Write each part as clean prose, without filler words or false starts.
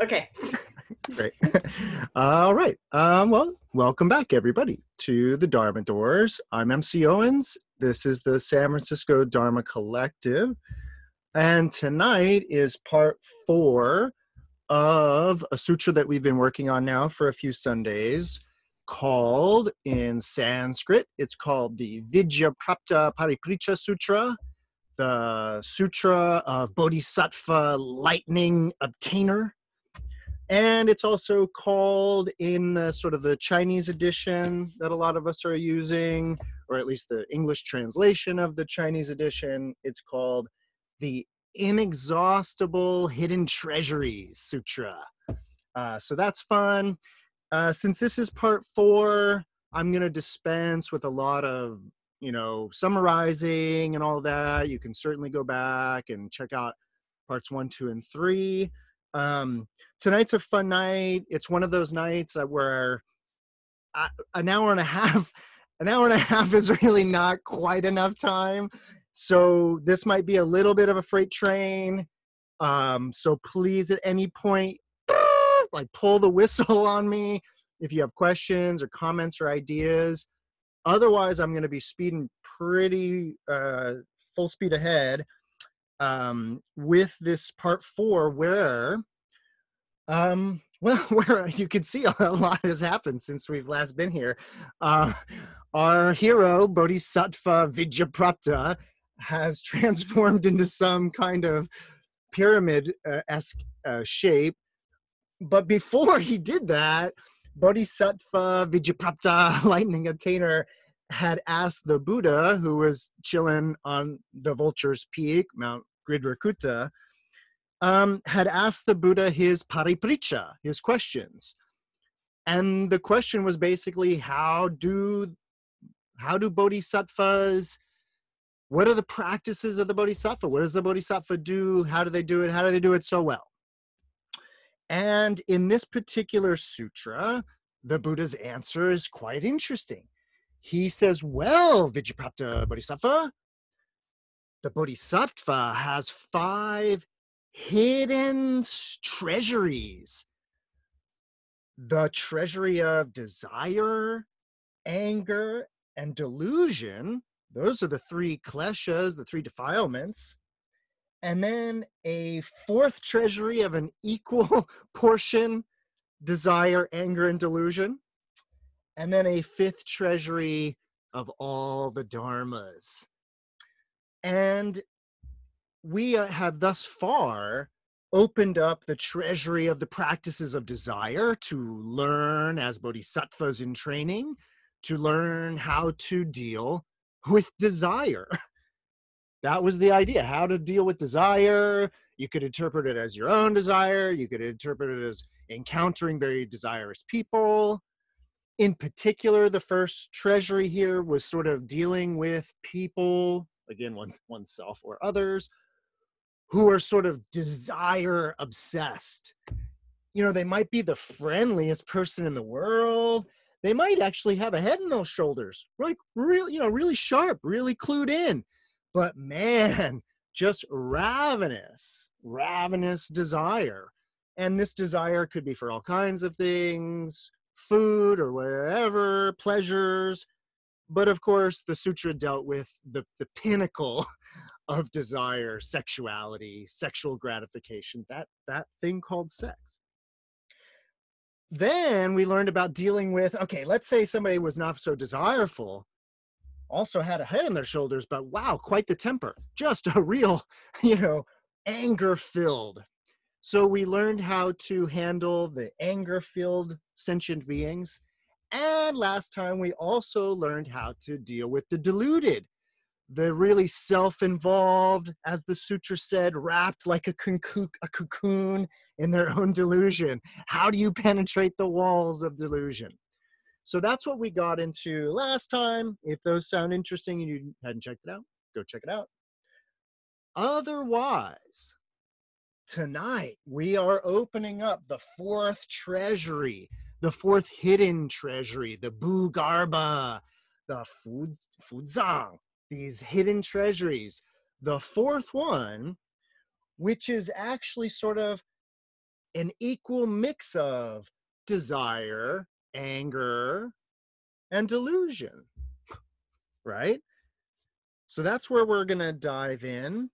Okay. Great. All right. Well, welcome back, everybody, to the Dharma Doors. I'm MC Owens. This is the San Francisco Dharma Collective. And tonight is part 4 of a sutra that we've been working on now for a few Sundays called, in Sanskrit, it's called the Vidyutprāpta Paripṛcchā Sūtra, the Sutra of Bodhisattva Lightning Obtainer. And it's also called, in sort of the Chinese edition that a lot of us are using, or at least the English translation of the Chinese edition, it's called the Inexhaustible Hidden Treasury Sutra. So that's fun. Since this is part 4, I'm going to dispense with a lot of, you know, summarizing and all that. You can certainly go back and check out parts 1, 2, and 3. Tonight's a fun night. It's one of those nights where an hour and a half is really not quite enough time. So this might be a little bit of a freight train. So please, at any point, like, pull the whistle on me if you have questions or comments or ideas. Otherwise, I'm going to be speeding pretty full speed ahead with this part 4, where, where you can see a lot has happened since we've last been here. Our hero, Bodhisattva Vidyutprāpta, has transformed into some kind of pyramid-esque shape. But before he did that, Bodhisattva Vidyutprāpta Lightning Obtainer had asked the Buddha, who was chilling on the Vulture's Peak, Mount Gṛdhrakūṭa, had asked the Buddha his paripricca, his questions. And the question was basically, how do bodhisattvas, what are the practices of the bodhisattva? What does the bodhisattva do? How do they do it? How do they do it so well? And in this particular sutra, the Buddha's answer is quite interesting. He says, well, Vidyutprāpta Bodhisattva, the bodhisattva has 5 hidden treasuries. The treasury of desire, anger, and delusion. Those are the 3 kleshas, the 3 defilements. And then a 4th treasury of an equal portion, desire, anger, and delusion. And then a 5th treasury of all the dharmas. And we have thus far opened up the treasury of the practices of desire to learn, as bodhisattvas in training, to learn how to deal with desire. That was the idea, how to deal with desire. You could interpret it as your own desire. You could interpret it as encountering very desirous people. In particular, the 1st treasury here was sort of dealing with people, again, oneself or others, who are sort of desire obsessed. You know, they might be the friendliest person in the world. They might actually have a head on those shoulders, like really, you know, really sharp, really clued in. But man, just ravenous desire. And this desire could be for all kinds of things, food or whatever, pleasures. But of course, the sutra dealt with the pinnacle of desire, sexuality, sexual gratification, that thing called sex. Then we learned about dealing with, okay, let's say somebody was not so desireful, also had a head on their shoulders, but wow, quite the temper, just a real, you know, anger-filled. So we learned how to handle the anger-filled sentient beings. And last time, we also learned how to deal with the deluded, the really self-involved, as the sutra said, wrapped like a cocoon in their own delusion. How do you penetrate the walls of delusion? So that's what we got into last time. If those sound interesting and you hadn't checked it out, go check it out. Otherwise, tonight we are opening up the 4th treasury, the 4th hidden treasury, the Bhugarbha, the Fudzang, these hidden treasuries. The 4th one, which is actually sort of an equal mix of desire, anger, and delusion, right? So that's where we're going to dive in.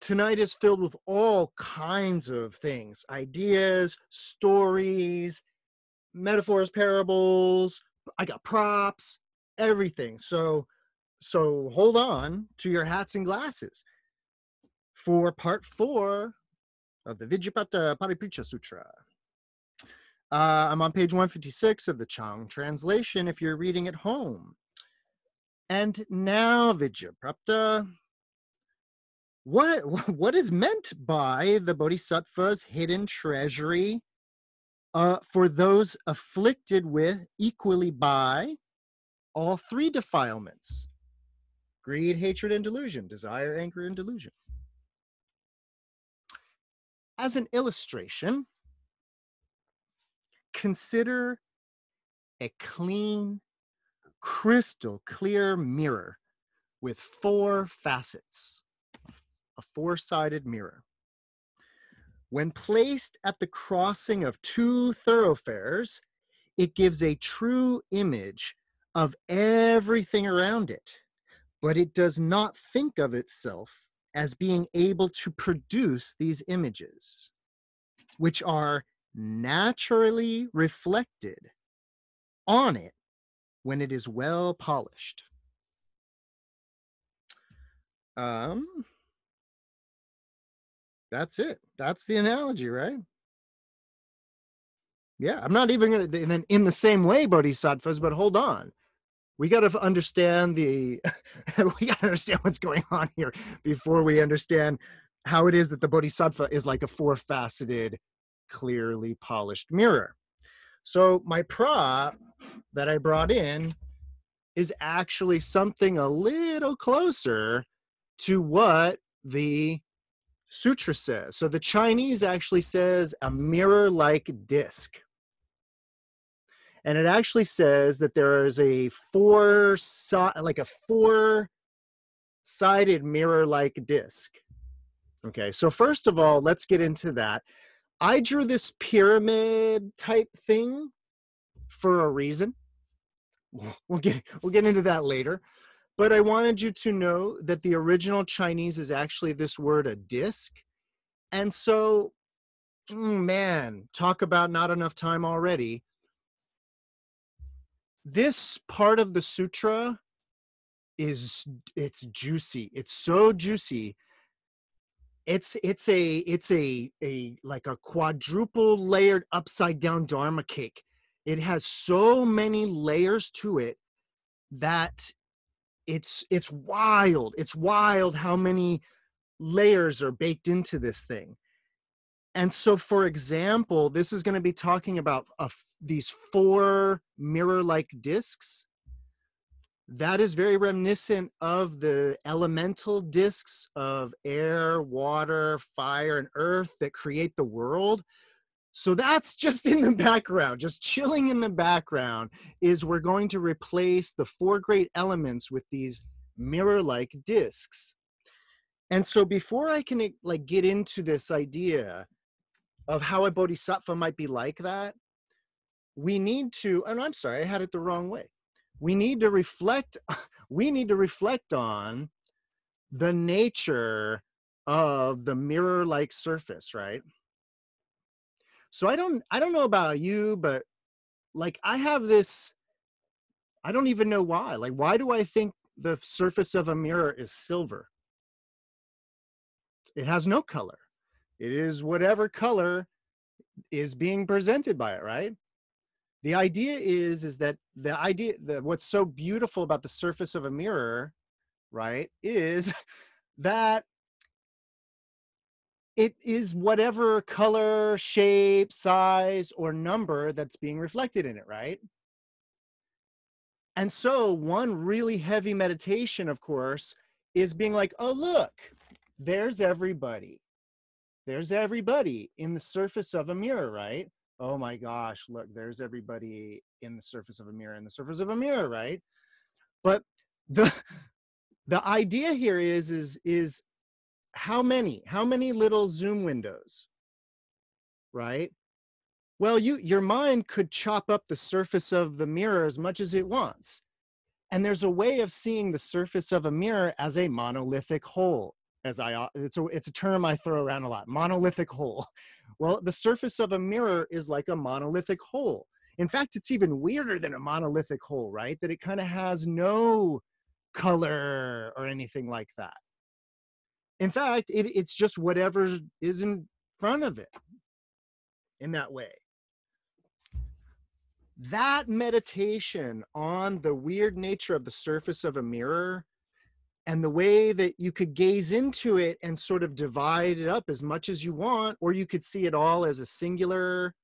Tonight is filled with all kinds of things, ideas, stories, metaphors, parables. I got props, everything. So hold on to your hats and glasses for part 4 of the Vidyutprāpta Paripṛcchā Sūtra. I'm on page 156 of the Chang translation if you're reading at home. And now, Vidyutprāpta, what is meant by the Bodhisattva's hidden treasury for those afflicted with equally by all 3 defilements? Greed, hatred, and delusion. Desire, anger, and delusion. As an illustration, consider a clean, crystal clear mirror with 4 facets. A 4-sided mirror. When placed at the crossing of 2 thoroughfares, it gives a true image of everything around it, but it does not think of itself as being able to produce these images, which are naturally reflected on it when it is well polished. That's it. That's the analogy, right? Yeah, I'm not even going to, in the same way, bodhisattvas, but hold on. We got to understand what's going on here before we understand how it is that the bodhisattva is like a 4-faceted, clearly polished mirror. So my prop that I brought in is actually something a little closer to what the sutra says. So the Chinese actually says a mirror-like disc. And it actually says that there is a 4-sided mirror-like disc. Okay, so first of all, let's get into that. I drew this pyramid type thing for a reason. We'll get into that later. But I wanted you to know that the original Chinese is actually this word, a disc. And so, man, talk about not enough time already. This part of the sutra it's juicy. It's so juicy. It's like a quadruple layered upside down Dharma cake. It has so many layers to it that it's wild. It's wild how many layers are baked into this thing. And so, for example, this is going to be talking about these 4 mirror-like discs. That is very reminiscent of the elemental discs of air, water, fire, and earth that create the world. So that's just in the background, just chilling in the background, is we're going to replace the 4 great elements with these mirror-like discs. And so before I can like get into this idea of how a bodhisattva might be like that, we need to, and I'm sorry, I had it the wrong way. We need to reflect on the nature of the mirror-like surface, right? So I don't know about you, but like I have this, I don't even know why. Like, why do I think the surface of a mirror is silver? It has no color. It is whatever color is being presented by it, right? The idea is that what's so beautiful about the surface of a mirror, right, is that it is whatever color, shape, size, or number that's being reflected in it, right? And so one really heavy meditation, of course, is being like, oh, look, there's everybody. There's everybody in the surface of a mirror, right? Oh my gosh, look, there's everybody in the surface of a mirror, right? But the idea here is how many little zoom windows right? Well, your mind could chop up the surface of the mirror as much as it wants. And there's a way of seeing the surface of a mirror as a monolithic whole. It's a term I throw around a lot, monolithic whole. Well, the surface of a mirror is like a monolithic whole. In fact, it's even weirder than a monolithic whole, right? That it kind of has no color or anything like that. In fact, it's just whatever is in front of it in that way. That meditation on the weird nature of the surface of a mirror and the way that you could gaze into it and sort of divide it up as much as you want, or you could see it all as a singular.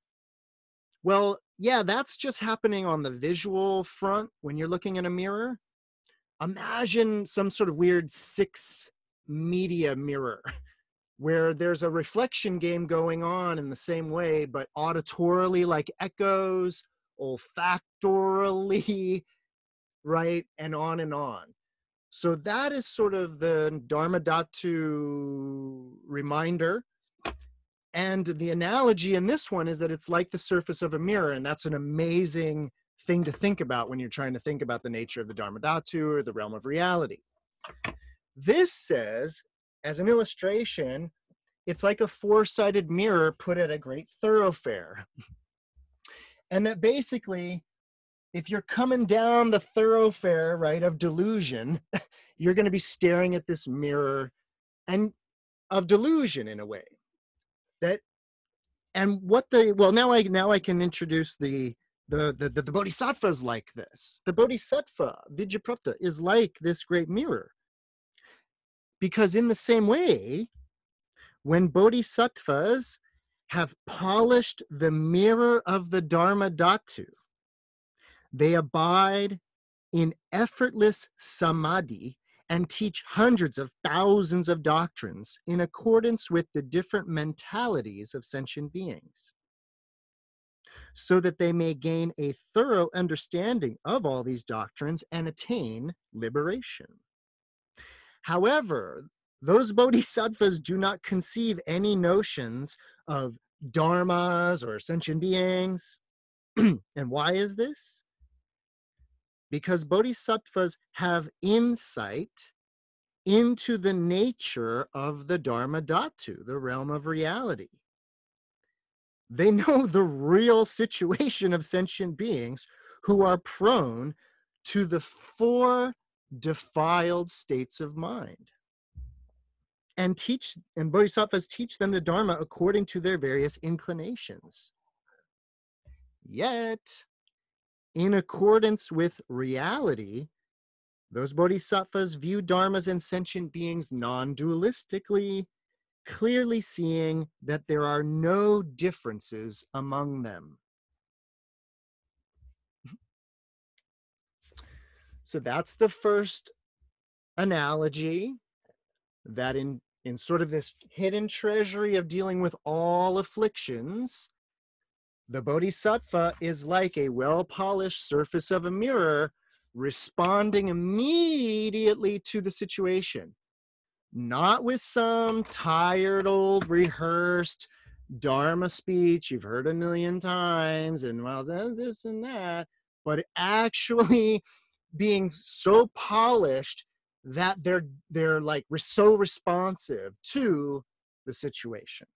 Well, yeah, that's just happening on the visual front when you're looking in a mirror. Imagine some sort of weird six-media mirror where there's a reflection game going on in the same way, but auditorily like echoes, olfactorily, right, and on and on. So that is sort of the Dharmadhatu reminder. And the analogy in this one is that it's like the surface of a mirror, and that's an amazing thing to think about when you're trying to think about the nature of the Dharmadhatu or the realm of reality. This says, as an illustration, it's like a four-sided mirror put at a great thoroughfare. And that basically, if you're coming down the thoroughfare, right, of delusion, you're going to be staring at this mirror and of delusion in a way. Now I can introduce the bodhisattva is like this. The bodhisattva, Vidyutprāpta, is like this great mirror. Because in the same way, when bodhisattvas have polished the mirror of the Dharmadhatu, they abide in effortless samadhi and teach hundreds of thousands of doctrines in accordance with the different mentalities of sentient beings, so that they may gain a thorough understanding of all these doctrines and attain liberation. However, those bodhisattvas do not conceive any notions of dharmas or sentient beings. And why is this? Because bodhisattvas have insight into the nature of the Dharmadhatu, the realm of reality. They know the real situation of sentient beings who are prone to the four defiled states of mind. And bodhisattvas teach them the Dharma according to their various inclinations. Yet, in accordance with reality, those bodhisattvas view dharmas and sentient beings non-dualistically, clearly seeing that there are no differences among them. So that's the first analogy, that in sort of this hidden treasury of dealing with all afflictions, the bodhisattva is like a well-polished surface of a mirror, responding immediately to the situation, not with some tired old rehearsed Dharma speech you've heard a million times, and well, this and that, but actually being so polished that they're like so responsive to the situation.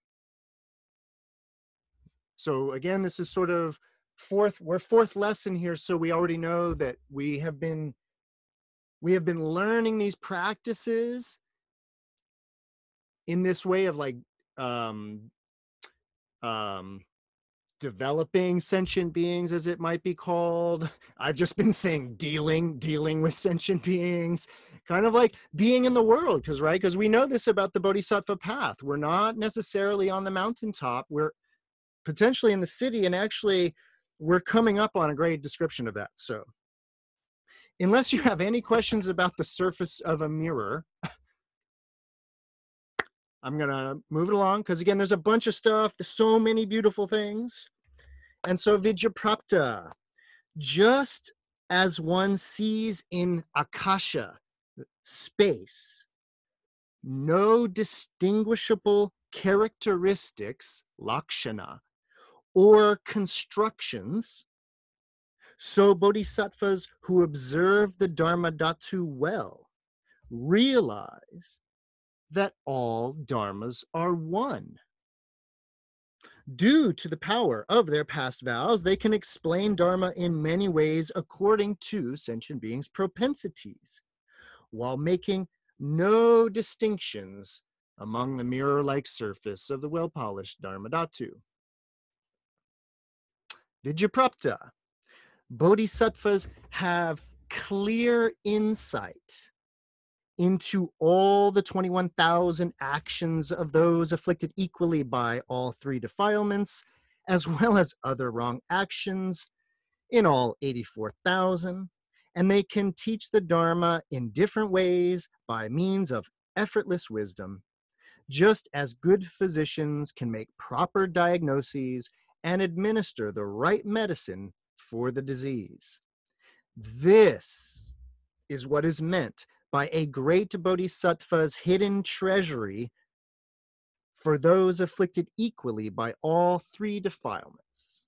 So again, this is sort of fourth lesson here. So we already know that we have been learning these practices in this way of like developing sentient beings, as it might be called. I've just been saying dealing with sentient beings, kind of like being in the world, because we know this about the bodhisattva path. We're not necessarily on the mountaintop. We're potentially in the city, and actually we're coming up on a great description of that. So unless you have any questions about the surface of a mirror, I'm gonna move it along, because again, there's a bunch of stuff, there's so many beautiful things. And so Vidyutprāpta, just as one sees in akasha, space, no distinguishable characteristics, lakshana, or constructions, so bodhisattvas who observe the Dharma Dhatu well realize that all dharmas are one. Due to the power of their past vows, they can explain dharma in many ways according to sentient beings' propensities, while making no distinctions among the mirror-like surface of the well-polished Dharma Dhatu. Vidyutprāpta. Bodhisattvas have clear insight into all the 21,000 actions of those afflicted equally by all three defilements, as well as other wrong actions, in all 84,000, and they can teach the Dharma in different ways by means of effortless wisdom, just as good physicians can make proper diagnoses and administer the right medicine for the disease. This is what is meant by a great bodhisattva's hidden treasury for those afflicted equally by all three defilements.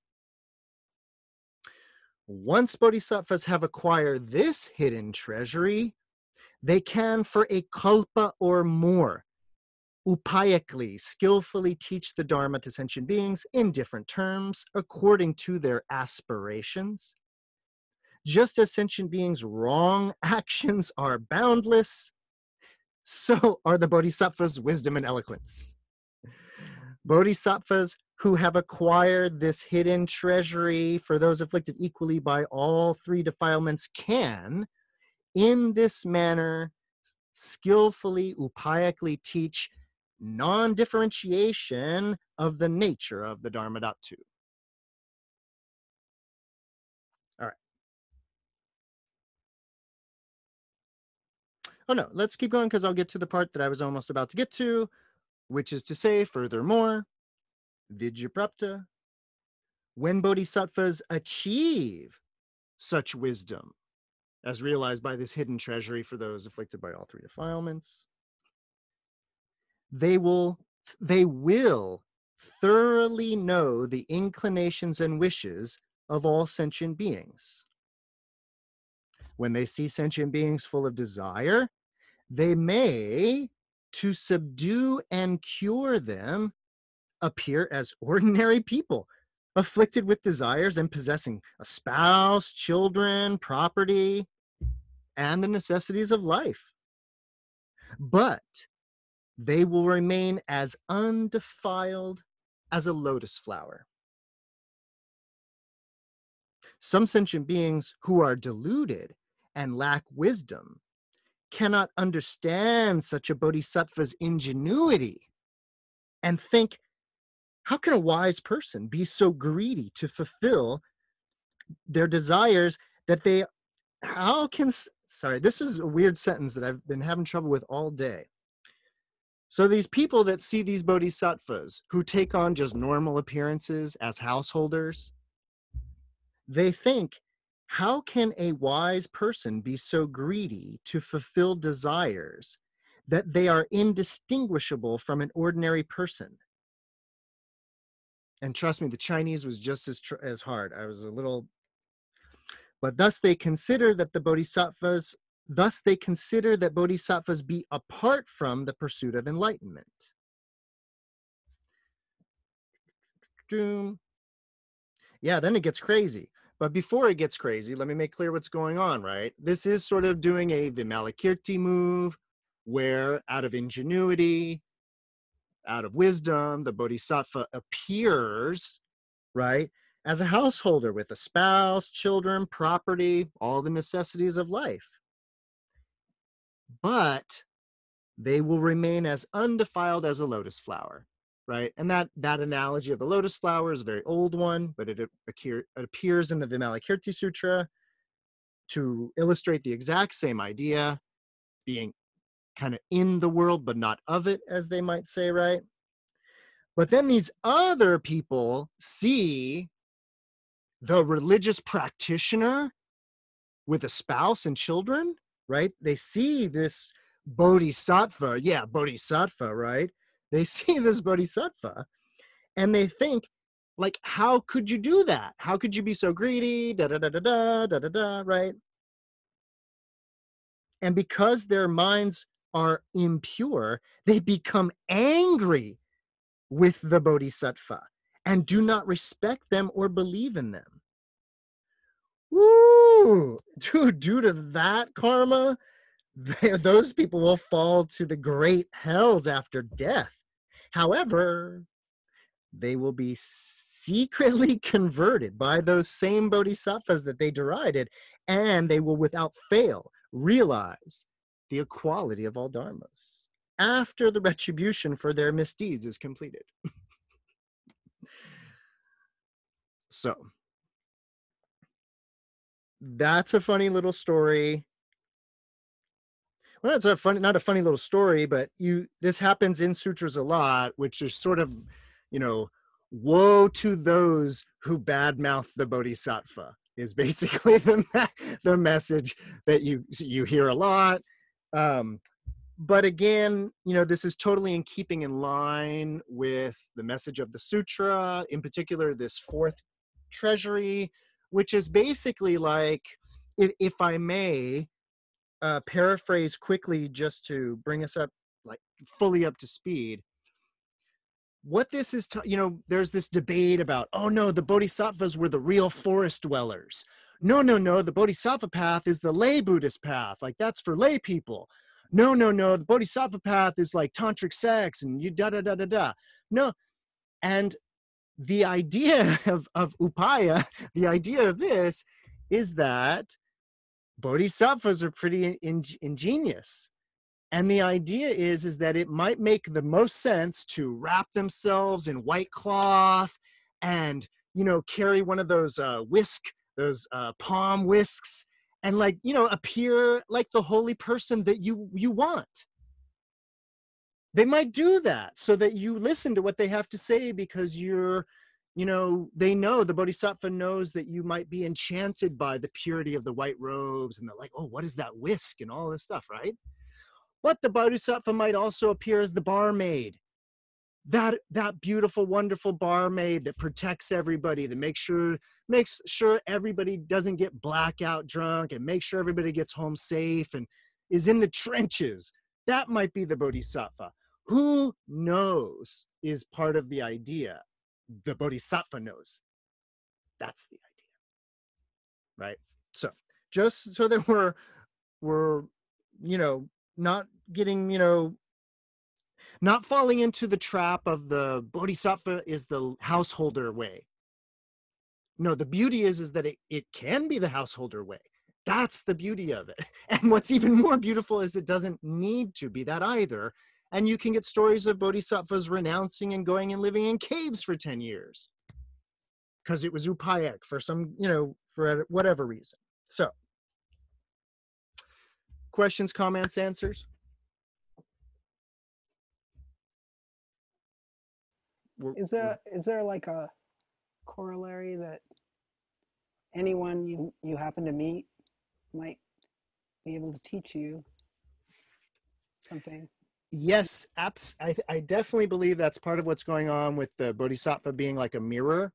Once bodhisattvas have acquired this hidden treasury, they can, for a kalpa or more, upayakly, skillfully teach the Dharma to sentient beings in different terms according to their aspirations. Just as sentient beings' wrong actions are boundless, so are the bodhisattva's wisdom and eloquence. Bodhisattvas who have acquired this hidden treasury for those afflicted equally by all three defilements can, in this manner, skillfully, upayakly teach non-differentiation of the nature of the Dharma Dhatu. Oh no, let's keep going because I'll get to the part that I was almost about to get to, which is to say, furthermore, Vidyutprāpta, when bodhisattvas achieve such wisdom as realized by this hidden treasury for those afflicted by all three defilements, they will thoroughly know the inclinations and wishes of all sentient beings. When they see sentient beings full of desire, they may, to subdue and cure them, appear as ordinary people, afflicted with desires and possessing a spouse, children, property, and the necessities of life. But they will remain as undefiled as a lotus flower. Some sentient beings who are deluded and lack wisdom cannot understand such a bodhisattva's ingenuity and think, how can a wise person be so greedy to fulfill their desires that they, sorry, this is a weird sentence that I've been having trouble with all day. So these people that see these bodhisattvas who take on just normal appearances as householders, they think, how can a wise person be so greedy to fulfill desires that they are indistinguishable from an ordinary person? And trust me, the Chinese was just as hard. I was a little, but thus they consider that bodhisattvas be apart from the pursuit of enlightenment. Yeah, then it gets crazy. But before it gets crazy, let me make clear what's going on, right? This is sort of doing a Vimalakirti move where out of ingenuity, out of wisdom, the bodhisattva appears, right, as a householder with a spouse, children, property, all the necessities of life. But they will remain as undefiled as a lotus flower, right? And that analogy of the lotus flower is a very old one, but it appears in the Vimalakirti Sutra to illustrate the exact same idea, being kind of in the world, but not of it, as they might say, right? But then these other people see the religious practitioner with a spouse and children, right? They see this bodhisattva, right? They see this bodhisattva and they think, like, how could you do that? How could you be so greedy? Right? And because their minds are impure, they become angry with the bodhisattva and do not respect them or believe in them. Woo! Dude, due to that karma, those people will fall to the great hells after death. However, they will be secretly converted by those same bodhisattvas that they derided, and they will without fail realize the equality of all dharmas after the retribution for their misdeeds is completed. So, that's a funny little story. Well, it's a funny, not a funny little story, but this happens in sutras a lot, which is sort of, you know, woe to those who badmouth the bodhisattva is basically the message that you hear a lot. But again, you know, this is totally in keeping in line with the message of the sutra, in particular, this fourth treasury, which is basically like, if I may paraphrase quickly just to bring us up, like, fully up to speed. What this is, you know, there's this debate about, oh no, the bodhisattvas were the real forest dwellers. No, no, no, the bodhisattva path is the lay Buddhist path. Like, that's for lay people. No, no, no, the bodhisattva path is like tantric sex and you da-da-da-da-da. No, and the idea of upaya, the idea of this is that bodhisattvas are pretty ingenious. And the idea is that it might make the most sense to wrap themselves in white cloth and, you know, carry one of those palm whisks and, like, you know, appear like the holy person that you want. They might do that so that you listen to what they have to say because you're, you know, they know, the bodhisattva knows that you might be enchanted by the purity of the white robes and they're like, oh, what is that whisk and all this stuff, right? But the bodhisattva might also appear as the barmaid, that beautiful, wonderful barmaid that protects everybody, that makes sure everybody doesn't get blackout drunk and makes sure everybody gets home safe and is in the trenches. That might be the bodhisattva. Who knows is part of the idea. The bodhisattva knows. That's the idea, right? So just so that we're you know, not getting, you know, not falling into the trap of the bodhisattva is the householder way. No, the beauty is that it can be the householder way. That's the beauty of it. And what's even more beautiful is it doesn't need to be that either. And you can get stories of bodhisattvas renouncing and going and living in caves for 10 years because it was upayak for some, you know, for whatever reason. So, questions, comments, answers? Is there like a corollary that anyone you happen to meet might be able to teach you something? Yes, I definitely believe that's part of what's going on with the bodhisattva being like a mirror.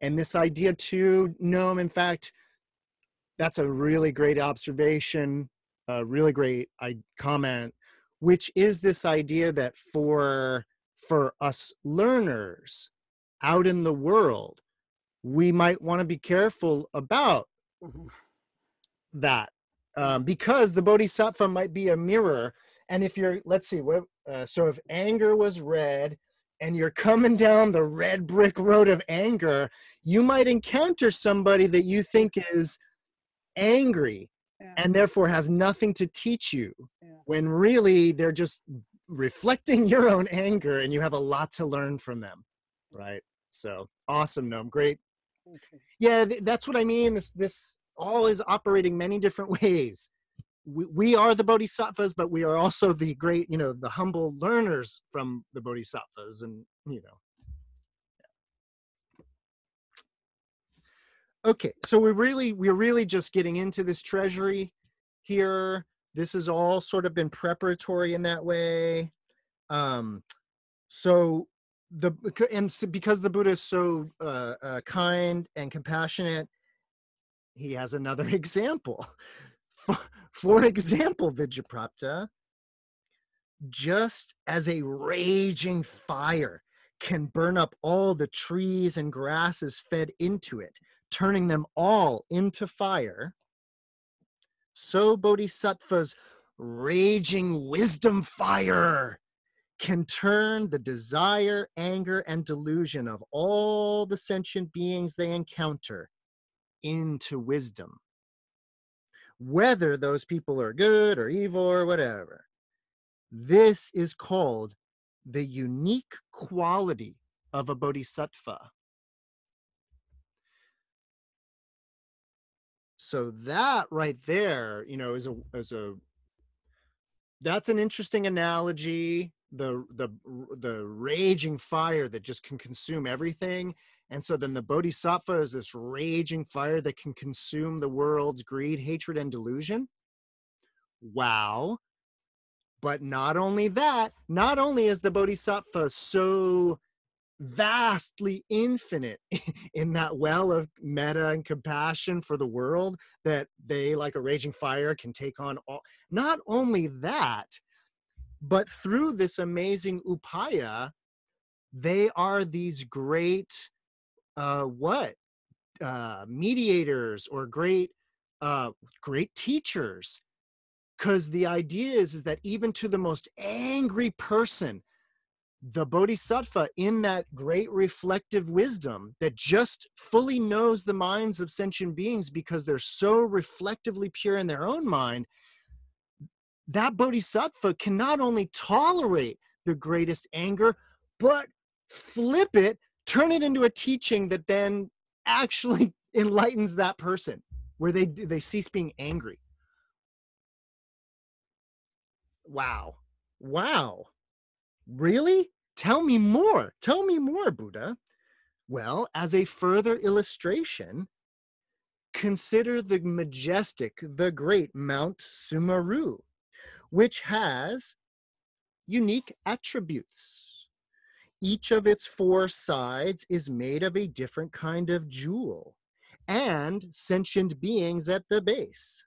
And this idea too, Noam, in fact, that's a really great observation, a really great comment, which is this idea that for us learners out in the world, we might want to be careful about that because the bodhisattva might be a mirror. And if you're, let's see, so if anger was red and you're coming down the red brick road of anger, you might encounter somebody that you think is angry, yeah, and therefore has nothing to teach you, yeah, when really they're just reflecting your own anger and you have a lot to learn from them, right? So awesome, Noam, great. Okay. Yeah, that's what I mean. This all is operating many different ways. We are the bodhisattvas, but we are also the great, you know, the humble learners from the bodhisattvas, and, you know. Okay, so we're really just getting into this treasury here. This has all sort of been preparatory in that way. Because the Buddha is so kind and compassionate, he has another example. For example, Vidyutprāpta, just as a raging fire can burn up all the trees and grasses fed into it, turning them all into fire, so Bodhisattva's raging wisdom fire can turn the desire, anger, and delusion of all the sentient beings they encounter into wisdom, whether those people are good or evil or whatever. This is called the unique quality of a bodhisattva. So that right there, you know, that's an interesting analogy. The raging fire that just can consume everything. And so then the bodhisattva is this raging fire that can consume the world's greed, hatred, and delusion. Wow. But not only that, not only is the bodhisattva so vastly infinite in that well of metta and compassion for the world that they, like a raging fire, can take on all. Not only that, but through this amazing upaya, they are these great mediators or great teachers. Because the idea is that even to the most angry person, the bodhisattva, in that great reflective wisdom that just fully knows the minds of sentient beings because they're so reflectively pure in their own mind, that bodhisattva can not only tolerate the greatest anger, but flip it, turn it into a teaching that then actually enlightens that person, where they cease being angry. Wow. Wow. Really? Tell me more. Tell me more, Buddha. Well, as a further illustration, consider the majestic, the great Mount Sumeru, which has unique attributes. Each of its four sides is made of a different kind of jewel and sentient beings at the base.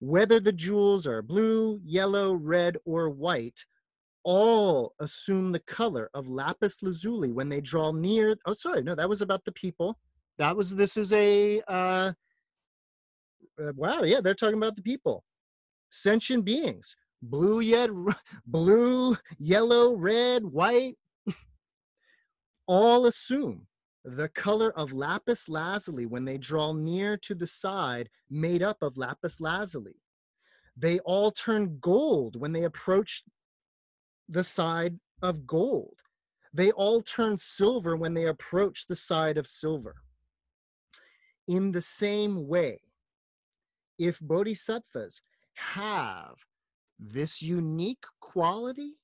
Whether the jewels are blue, yellow, red, or white, all assume the color of lapis lazuli when they draw near. Oh, sorry. No, that was about the people. Wow. Yeah. They're talking about the people. Sentient beings, blue, yellow, red, white, all assume the color of lapis lazuli when they draw near to the side made up of lapis lazuli. They all turn gold when they approach the side of gold. They all turn silver when they approach the side of silver. In the same way, if bodhisattvas have this unique quality,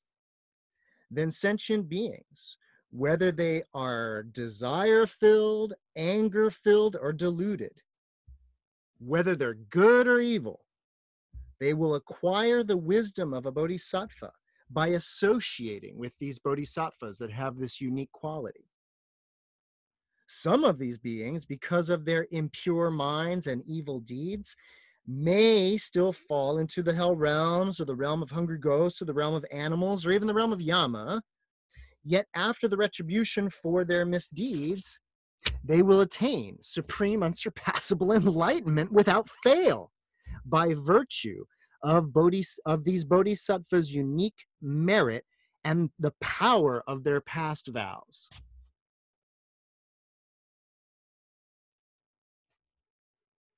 then sentient beings, whether they are desire-filled, anger-filled, or deluded, whether they're good or evil, they will acquire the wisdom of a bodhisattva by associating with these bodhisattvas that have this unique quality. Some of these beings, because of their impure minds and evil deeds, may still fall into the hell realms or the realm of hungry ghosts or the realm of animals or even the realm of Yama. Yet after the retribution for their misdeeds, they will attain supreme unsurpassable enlightenment without fail by virtue of these bodhisattvas' unique merit and the power of their past vows.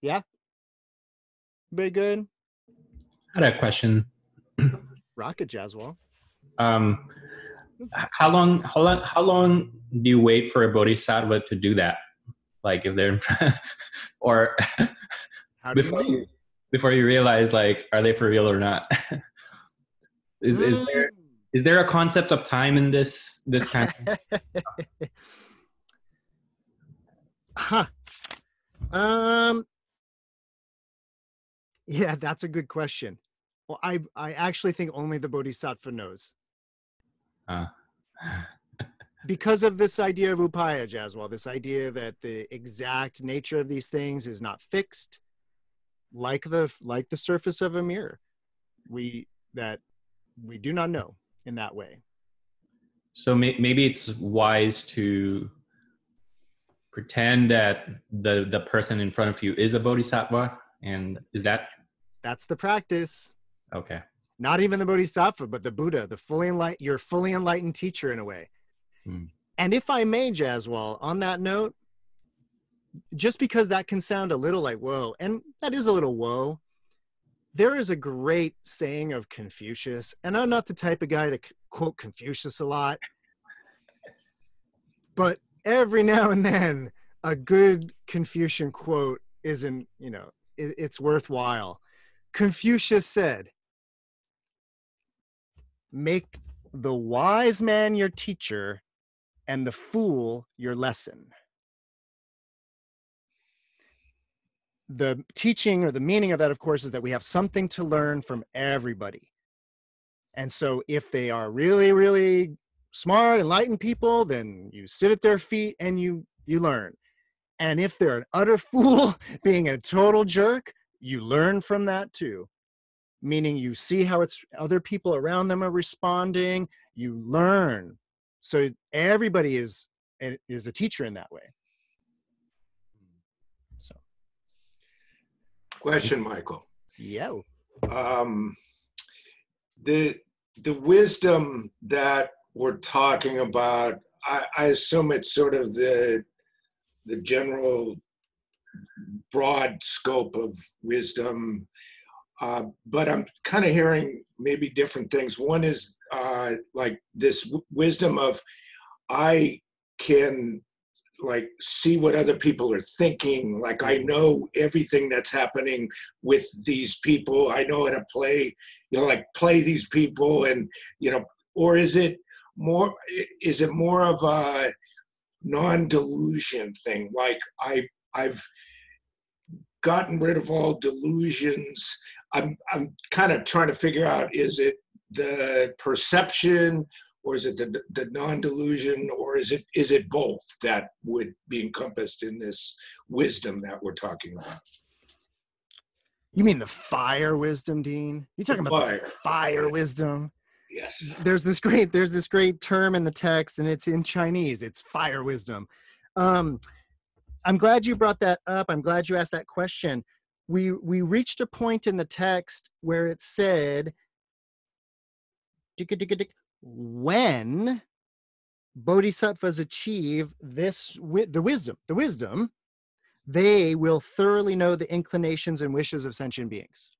Yeah? Very good. I had a question. Rocket, Jaswal. How long do you wait for a bodhisattva to do that? Like, if they're or before you realize, like, are they for real or not? Is there a concept of time in this kind of huh. Yeah, that's a good question. Well, I actually think only the bodhisattva knows. Because of this idea of upaya, Jaswal, this idea that the exact nature of these things is not fixed, like the surface of a mirror, we do not know in that way. So maybe it's wise to pretend that the person in front of you is a bodhisattva, and is that? That's the practice. Okay. Not even the bodhisattva, but the Buddha, the fully enlightened, your fully enlightened teacher in a way. And if I may, Jaswal, on that note, just because that can sound a little like whoa, and that is a little whoa, there is a great saying of Confucius, and I'm not the type of guy to quote Confucius a lot, but every now and then a good Confucian quote isn't, you know, it's worthwhile. Confucius said, "Make the wise man your teacher and the fool your lesson." The teaching or the meaning of that, of course, is that we have something to learn from everybody. And so if they are really, really smart, enlightened people, then you sit at their feet and you learn. And if they're an utter fool, being a total jerk, you learn from that too. Meaning you see how other people around them are responding, you learn. So everybody is a teacher in that way. So, question, Michael. Yeah. The wisdom that we're talking about, I assume it's sort of the general broad scope of wisdom. But I'm kind of hearing maybe different things. One is like this wisdom of I can like see what other people are thinking. Like I know everything that's happening with these people. I know how to play, you know, like play these people and, you know, or is it more of a non-delusion thing? Like I've gotten rid of all delusions. I'm kind of trying to figure out, is it the perception or is it the non-delusion, or is it both that would be encompassed in this wisdom that we're talking about? You mean the fire wisdom, Dean? You're talking about the fire wisdom? Yes. There's this great term in the text, and it's in Chinese. It's fire wisdom. I'm glad you brought that up. I'm glad you asked that question. We reached a point in the text where it said, when bodhisattvas achieve this, the wisdom, they will thoroughly know the inclinations and wishes of sentient beings.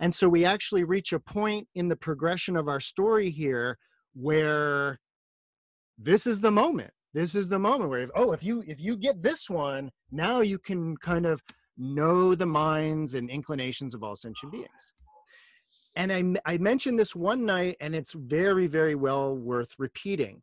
And so we actually reach a point in the progression of our story here where this is the moment. This is the moment where, if you get this one, now you can kind of know the minds and inclinations of all sentient beings. And I mentioned this one night, and it's very, very well worth repeating.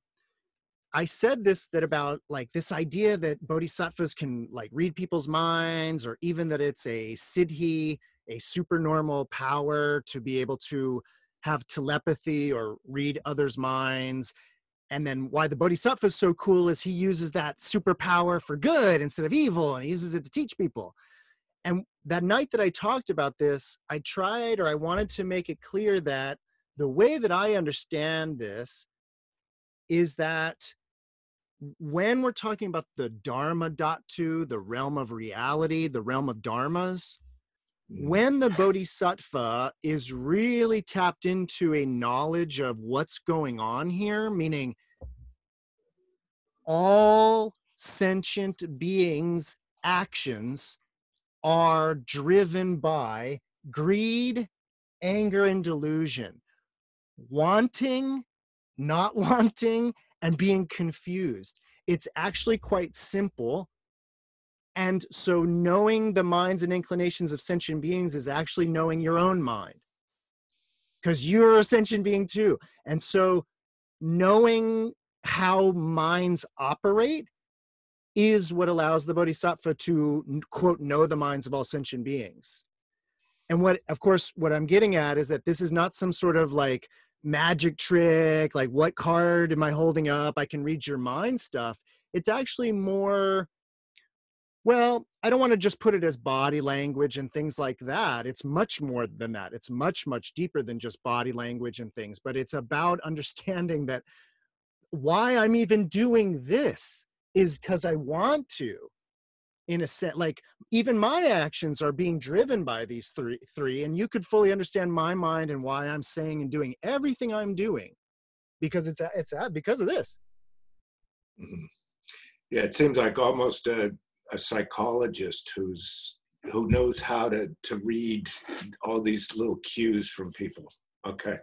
I said this idea that bodhisattvas can like read people's minds, or even that it's a siddhi, a supernormal power to be able to have telepathy or read others' minds. And then why the bodhisattva is so cool is he uses that superpower for good instead of evil, and he uses it to teach people. And that night that I talked about this, I wanted to make it clear that the way that I understand this is that when we're talking about the Dharma.2, the realm of reality, the realm of dharmas, when the bodhisattva is really tapped into a knowledge of what's going on here, meaning all sentient beings' actions are driven by greed, anger, and delusion, wanting, not wanting, and being confused. It's actually quite simple. And so knowing the minds and inclinations of sentient beings is actually knowing your own mind, because you're a sentient being too. And so knowing how minds operate is what allows the bodhisattva to, quote, know the minds of all sentient beings. And what, of course, what I'm getting at is that this is not some sort of like magic trick, like what card am I holding up, I can read your mind stuff. It's actually more, well, I don't want to just put it as body language and things like that. It's much more than that. It's much, much deeper than just body language and things, but it's about understanding that why I'm even doing this is because I want to, in a sense. Like even my actions are being driven by these three, and you could fully understand my mind and why I'm saying and doing everything I'm doing, because it's because of this. Mm-hmm. Yeah, it seems like almost a psychologist who knows how to read all these little cues from people. Okay.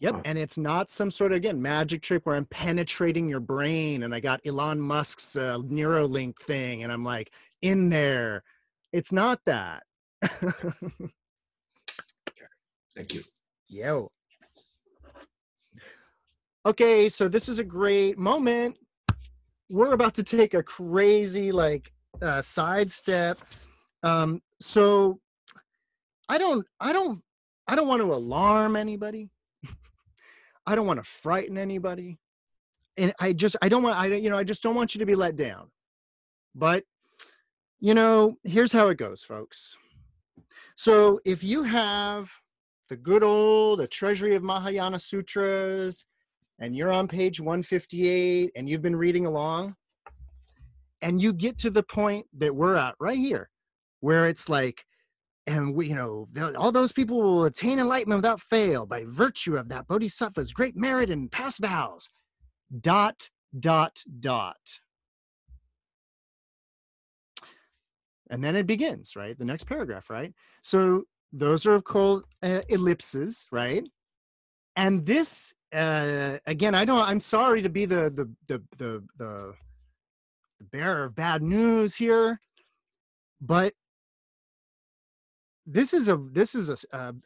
Yep. And it's not some sort of, again, magic trick where I'm penetrating your brain and I got Elon Musk's Neuralink thing and I'm like in there. It's not that. Okay. Thank you. Yo. Okay. So this is a great moment. We're about to take a crazy sidestep. So I don't want to alarm anybody. I don't want to frighten anybody. And I just don't want you to be let down. But, you know, here's how it goes, folks. So if you have the good old, a treasury of Mahayana sutras, and you're on page 158 and you've been reading along, and you get to the point that we're at right here, where it's like, and we, you know, all those people will attain enlightenment without fail by virtue of that bodhisattva's great merit and past vows. ... And then it begins, right? The next paragraph, right? So those are called ellipses, right? And this, again, I'm sorry to be the bearer of bad news here, but this is an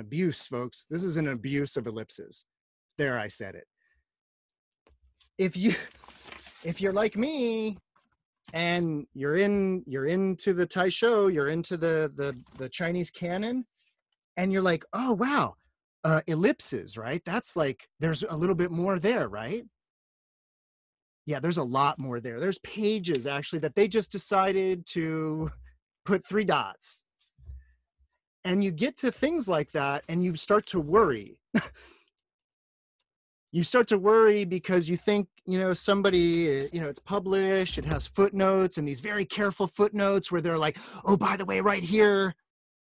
abuse, folks. This is an abuse of ellipses. There, I said it. If you're like me, and you're into the Taisho, you're into the Chinese canon, and you're like, oh wow, ellipses, right? That's like there's a little bit more there, right? Yeah, there's a lot more there. There's pages actually that they just decided to put 3 dots. And you get to things like that and you start to worry. You start to worry because you think, you know, somebody, you know, it's published, it has footnotes and these very careful footnotes where they're like, oh, by the way, right here,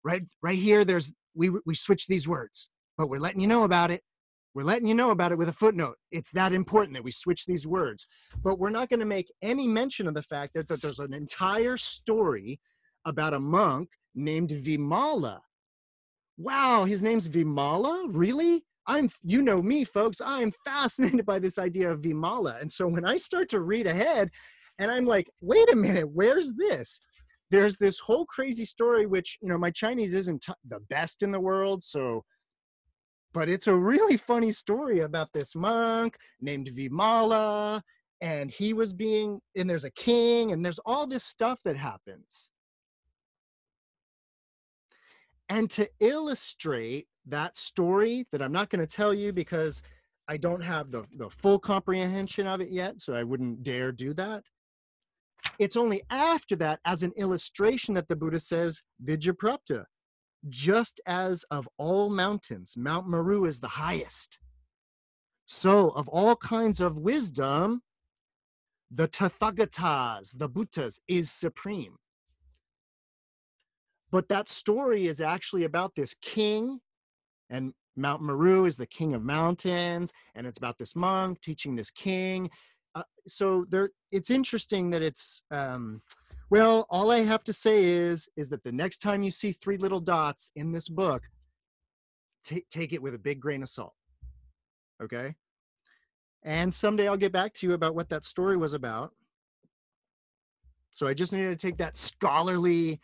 right here, we switch these words, but we're letting you know about it. We're letting you know about it with a footnote. It's that important that we switch these words, but we're not going to make any mention of the fact that there's an entire story about a monk named Vimala. Wow, his name's Vimala? Really? You know me, folks, I'm fascinated by this idea of Vimala. And so when I start to read ahead and I'm like, wait a minute, where's this? There's this whole crazy story, which, you know, my Chinese isn't the best in the world, so, but it's a really funny story about this monk named Vimala, and he was being, and there's a king, and there's all this stuff that happens. And to illustrate that story that I'm not going to tell you because I don't have the full comprehension of it yet, so I wouldn't dare do that. It's only after that, as an illustration, that the Buddha says, Vidyutprāpta, just as of all mountains, Mount Meru is the highest. So of all kinds of wisdom, the Tathagatas, the Buddhas, is supreme. But that story is actually about this king, and Mount Meru is the king of mountains, and it's about this monk teaching this king. So there, it's interesting that it's, well, all I have to say is that the next time you see 3 little dots in this book, take it with a big grain of salt, okay? And someday I'll get back to you about what that story was about. So I just needed to take that scholarly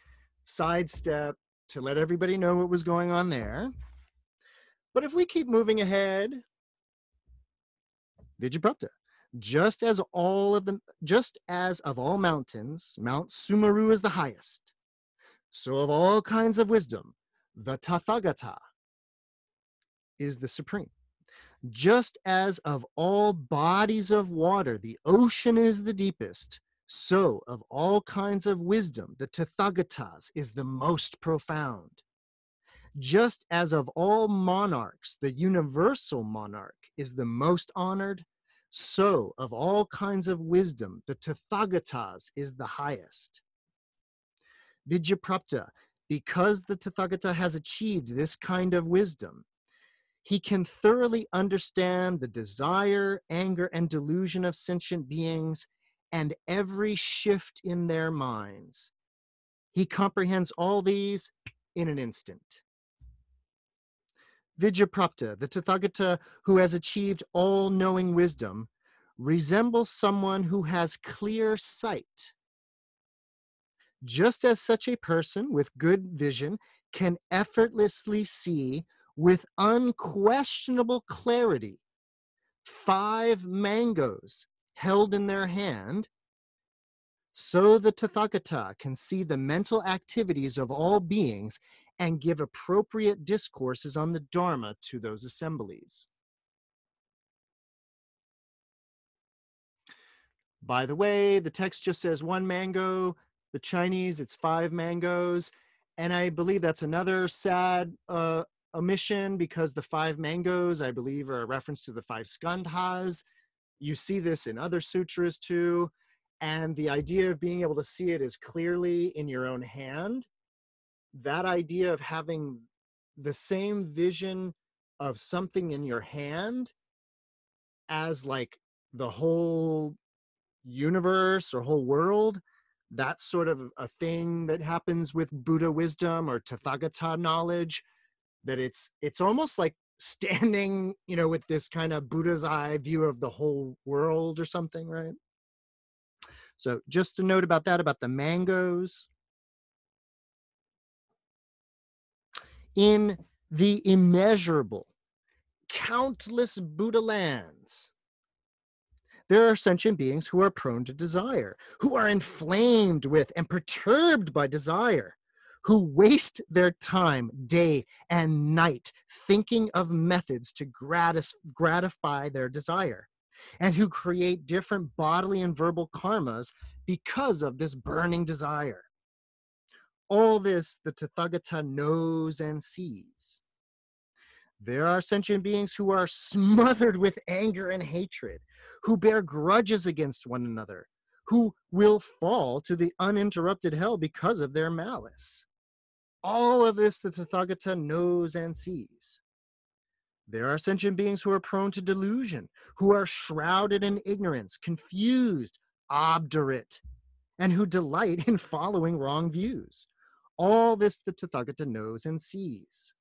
sidestep to let everybody know what was going on there. But if we keep moving ahead, Vidyutprāpta, just as of all mountains, Mount Sumeru is the highest. So of all kinds of wisdom, the Tathagata, is the supreme. Just as of all bodies of water, the ocean is the deepest, so of all kinds of wisdom, the Tathagatas is the most profound. Just as of all monarchs, the universal monarch is the most honored, so of all kinds of wisdom, the Tathagatas is the highest. Vidyutprāpta, because the Tathagata has achieved this kind of wisdom, he can thoroughly understand the desire, anger, and delusion of sentient beings and every shift in their minds. He comprehends all these in an instant. Vidyutprāpta, the Tathagata who has achieved all-knowing wisdom, resembles someone who has clear sight. Just as such a person with good vision can effortlessly see with unquestionable clarity 5 mangoes held in their hand, so the Tathagata can see the mental activities of all beings and give appropriate discourses on the Dharma to those assemblies. By the way, the text just says 1 mango. The Chinese, it's 5 mangoes. And I believe that's another sad omission, because the 5 mangoes, I believe, are a reference to the 5 skandhas. You see this in other sutras too. And the idea of being able to see it as clearly in your own hand, that idea of having the same vision of something in your hand as like the whole universe or whole world, that's sort of a thing that happens with Buddha wisdom or Tathagata knowledge, that it's almost like standing, you know, with this kind of Buddha's eye view of the whole world or something, right? So just a note about that, about the mangoes. In the immeasurable, countless Buddha lands, there are sentient beings who are prone to desire, who are inflamed with and perturbed by desire, who waste their time day and night thinking of methods to gratify their desire, and who create different bodily and verbal karmas because of this burning desire. All this the Tathagata knows and sees. There are sentient beings who are smothered with anger and hatred, who bear grudges against one another, who will fall to the uninterrupted hell because of their malice. All of this the Tathagata knows and sees. There are sentient beings who are prone to delusion, who are shrouded in ignorance, confused, obdurate, and who delight in following wrong views. All this the Tathagata knows and sees.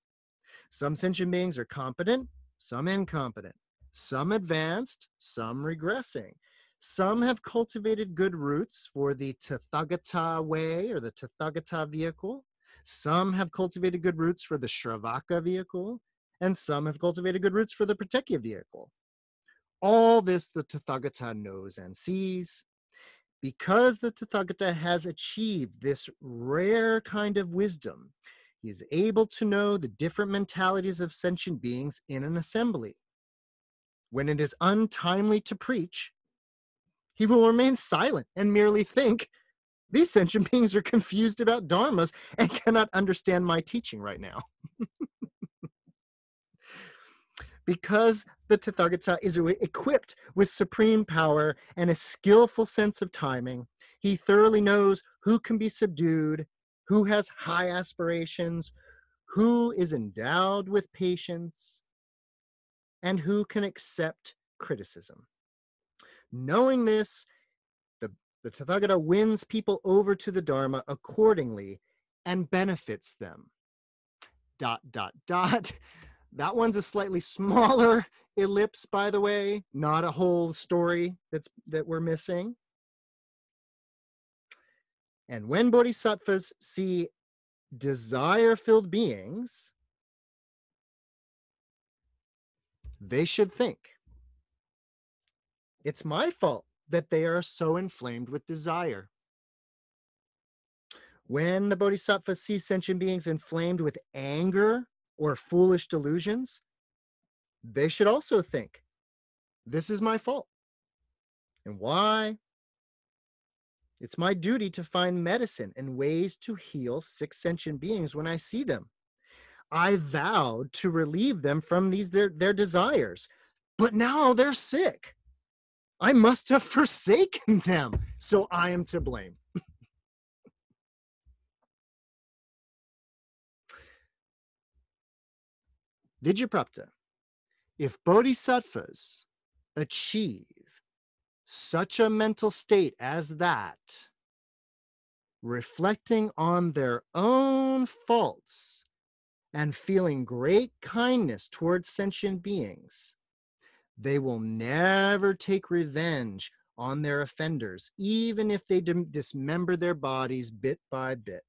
Some sentient beings are competent, some incompetent, some advanced, some regressing. Some have cultivated good roots for the Tathagata way or the Tathagata vehicle. Some have cultivated good roots for the Śravaka vehicle, and some have cultivated good roots for the Pratītya vehicle. All this the Tathagata knows and sees. Because the Tathagata has achieved this rare kind of wisdom, he is able to know the different mentalities of sentient beings in an assembly. When it is untimely to preach, he will remain silent and merely think, these sentient beings are confused about dharmas and cannot understand my teaching right now. Because the Tathagata is equipped with supreme power and a skillful sense of timing, he thoroughly knows who can be subdued, who has high aspirations, who is endowed with patience, and who can accept criticism. Knowing this, the Tathagata wins people over to the Dharma accordingly and benefits them. ... That one's a slightly smaller ellipse, by the way, not a whole story that we're missing. And when bodhisattvas see desire-filled beings, they should think, it's my fault that they are so inflamed with desire. When the bodhisattvas see sentient beings inflamed with anger or foolish delusions, they should also think, this is my fault. And why? It's my duty to find medicine and ways to heal six sentient beings when I see them. I vowed to relieve them from these their desires, but now they're sick. I must have forsaken them, so I am to blame. Vidyutprāpta, if bodhisattvas achieve such a mental state as that, reflecting on their own faults and feeling great kindness towards sentient beings, they will never take revenge on their offenders, even if they dismember their bodies bit by bit.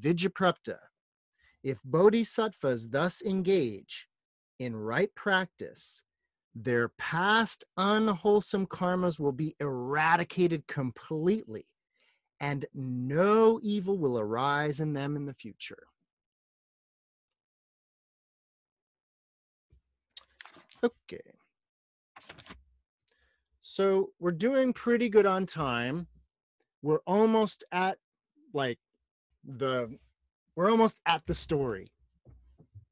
Vidyutprāpta, if bodhisattvas thus engage in right practice, their past unwholesome karmas will be eradicated completely, and no evil will arise in them in the future. Okay. So we're doing pretty good on time. We're almost at the story.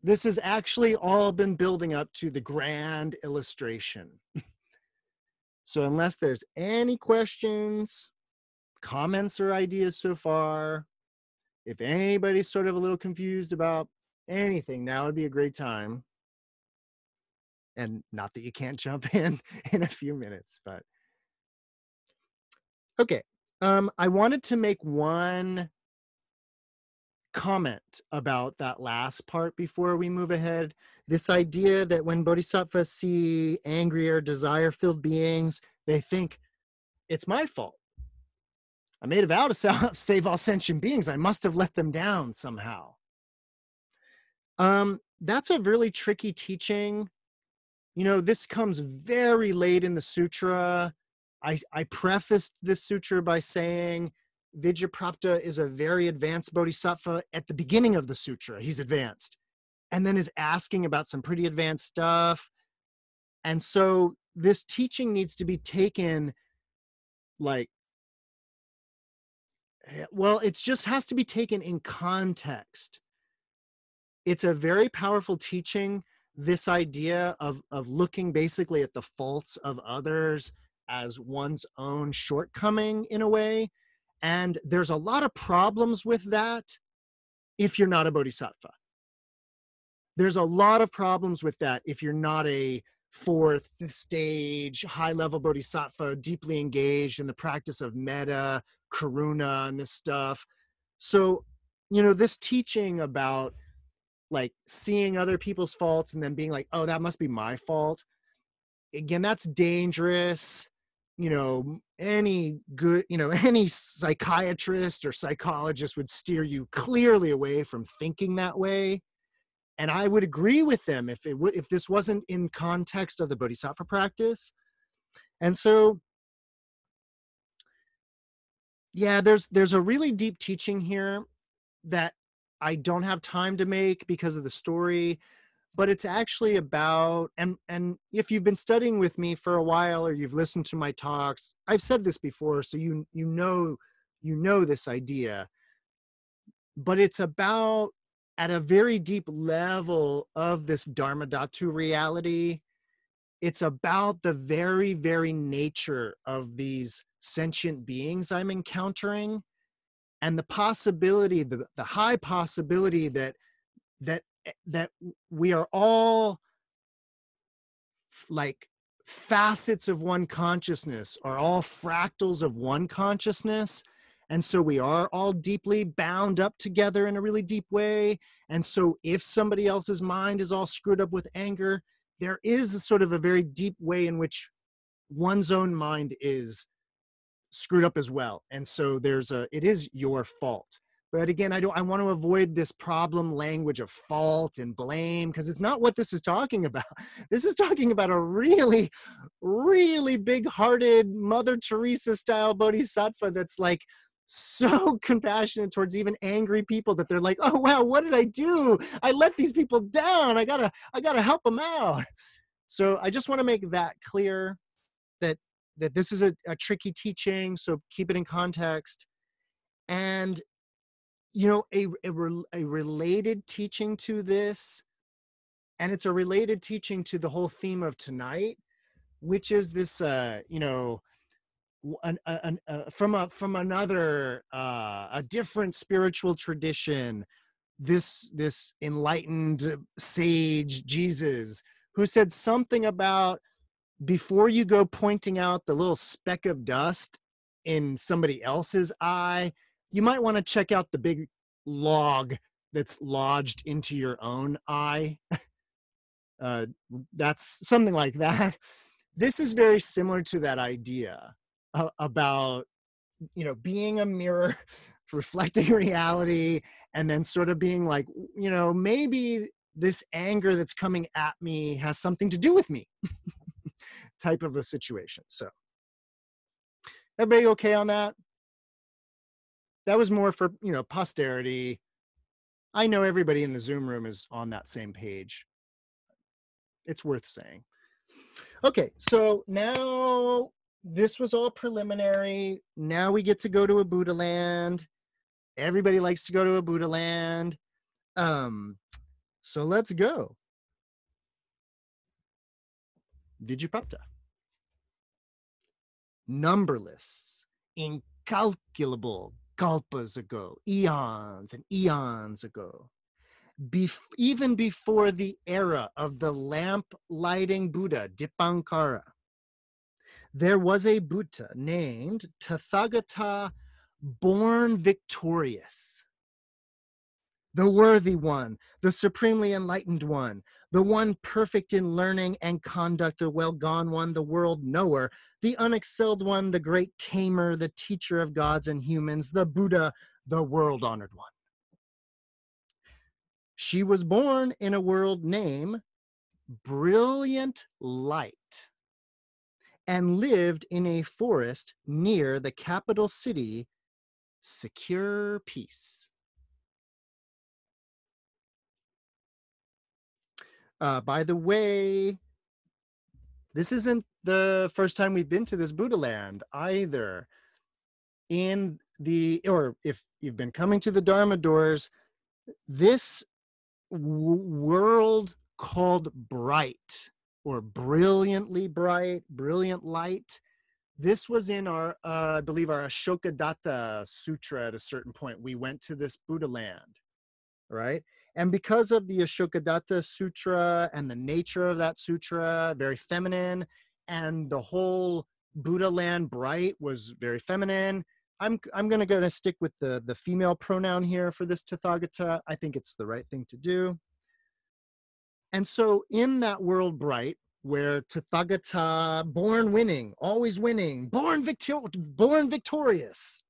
This has actually all been building up to the grand illustration. So unless there's any questions, comments, or ideas so far, if anybody's sort of a little confused about anything, now would be a great time. And not that you can't jump in a few minutes, but. Okay, I wanted to make one comment about that last part before we move ahead. This idea that when bodhisattvas see angry or desire-filled beings, they think, it's my fault. I made a vow to save all sentient beings. I must have let them down somehow. That's a really tricky teaching. You know, this comes very late in the sutra. I prefaced this sutra by saying, Vidyutprāpta is a very advanced bodhisattva at the beginning of the sutra. He's advanced and then is asking about some pretty advanced stuff. And so this teaching needs to be taken like, well, it just has to be taken in context. It's a very powerful teaching, this idea of looking basically at the faults of others as one's own shortcoming in a way. And there's a lot of problems with that if you're not a bodhisattva. There's a lot of problems with that if you're not a fourth stage, high-level bodhisattva, deeply engaged in the practice of metta, karuna, and this stuff. So, you know, this teaching about, like, seeing other people's faults and then being like, oh, that must be my fault. Again, that's dangerous. You know, any psychiatrist or psychologist would steer you clearly away from thinking that way. And I would agree with them if this wasn't in context of the bodhisattva practice. And so, yeah, there's a really deep teaching here that I don't have time to make because of the story. But it's actually about, and if you've been studying with me for a while or you've listened to my talks, I've said this before, so you know this idea. But it's about, at a very deep level of this Dharma Dhatu reality, it's about the very, very nature of these sentient beings I'm encountering and the possibility, the high possibility that we are all like facets of one consciousness, are all fractals of one consciousness. And so we are all deeply bound up together in a really deep way. And so if somebody else's mind is all screwed up with anger, there is a sort of a very deep way in which one's own mind is screwed up as well. And so it is your fault. But again, I want to avoid this problem language of fault and blame, because it's not what this is talking about. This is talking about a really, really big-hearted Mother Teresa-style bodhisattva that's like, so compassionate towards even angry people that they're like, oh wow, what did I do? I let these people down. I gotta help them out. So I just want to make that clear, that this is a tricky teaching, so keep it in context. And you know, a related teaching to this, and it's a related teaching to the whole theme of tonight, which is this, you know, from another, a different spiritual tradition, this enlightened sage Jesus, who said something about, before you go pointing out the little speck of dust in somebody else's eye, you might want to check out the big log that's lodged into your own eye. That's something like that. This is very similar to that idea about, you know, being a mirror, reflecting reality, and then sort of being like, you know, maybe this anger that's coming at me has something to do with me type of a situation. So everybody okay on that? That was more for, you know, posterity. I know everybody in the Zoom room is on that same page. It's worth saying. Okay, so now this was all preliminary. Now we get to go to a Buddha land. Everybody likes to go to a Buddha land. So let's go. Vidyutprāpta. Numberless, incalculable kalpas ago, eons and eons ago, even before the era of the lamp-lighting Buddha, Dipankara, there was a Buddha named Tathagata Born Victorious, the worthy one, the supremely enlightened one, the one perfect in learning and conduct, the well-gone one, the world-knower, the unexcelled one, the great tamer, the teacher of gods and humans, the Buddha, the world-honored one. She was born in a world named Brilliant Light and lived in a forest near the capital city, Secure Peace. By the way, this isn't the first time we've been to this Buddha land either. Or if you've been coming to the Dharma Doors, this world called bright, or brilliantly bright, brilliant light, this was in our, I believe, our Ashokadatta Sutra. At a certain point, we went to this Buddha land, right? And because of the Ashokadatta Sutra and the nature of that sutra, very feminine, and the whole Buddha land bright was very feminine, I'm gonna stick with the female pronoun here for this Tathagata. I think it's the right thing to do. And so in that world bright, where Tathagata, born winning, always winning, born victorious,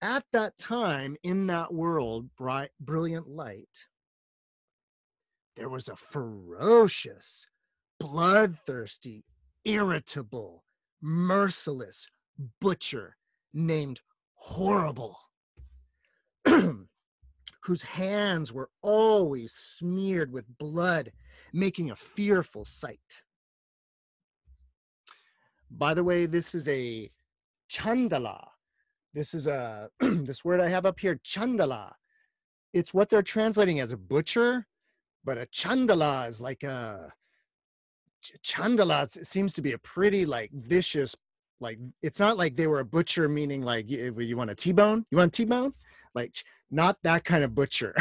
at that time, in that world, bright, brilliant light, there was a ferocious, bloodthirsty, irritable, merciless butcher named Horrible, whose hands were always smeared with blood, making a fearful sight. By the way, this is a chandala. This is a, this word I have up here, chandala. It's what they're translating as a butcher, but a chandala is like a, chandala seems to be a pretty like vicious, like, it's not like they were a butcher, meaning like, you want a T-bone? You want a T-bone? Like, not that kind of butcher.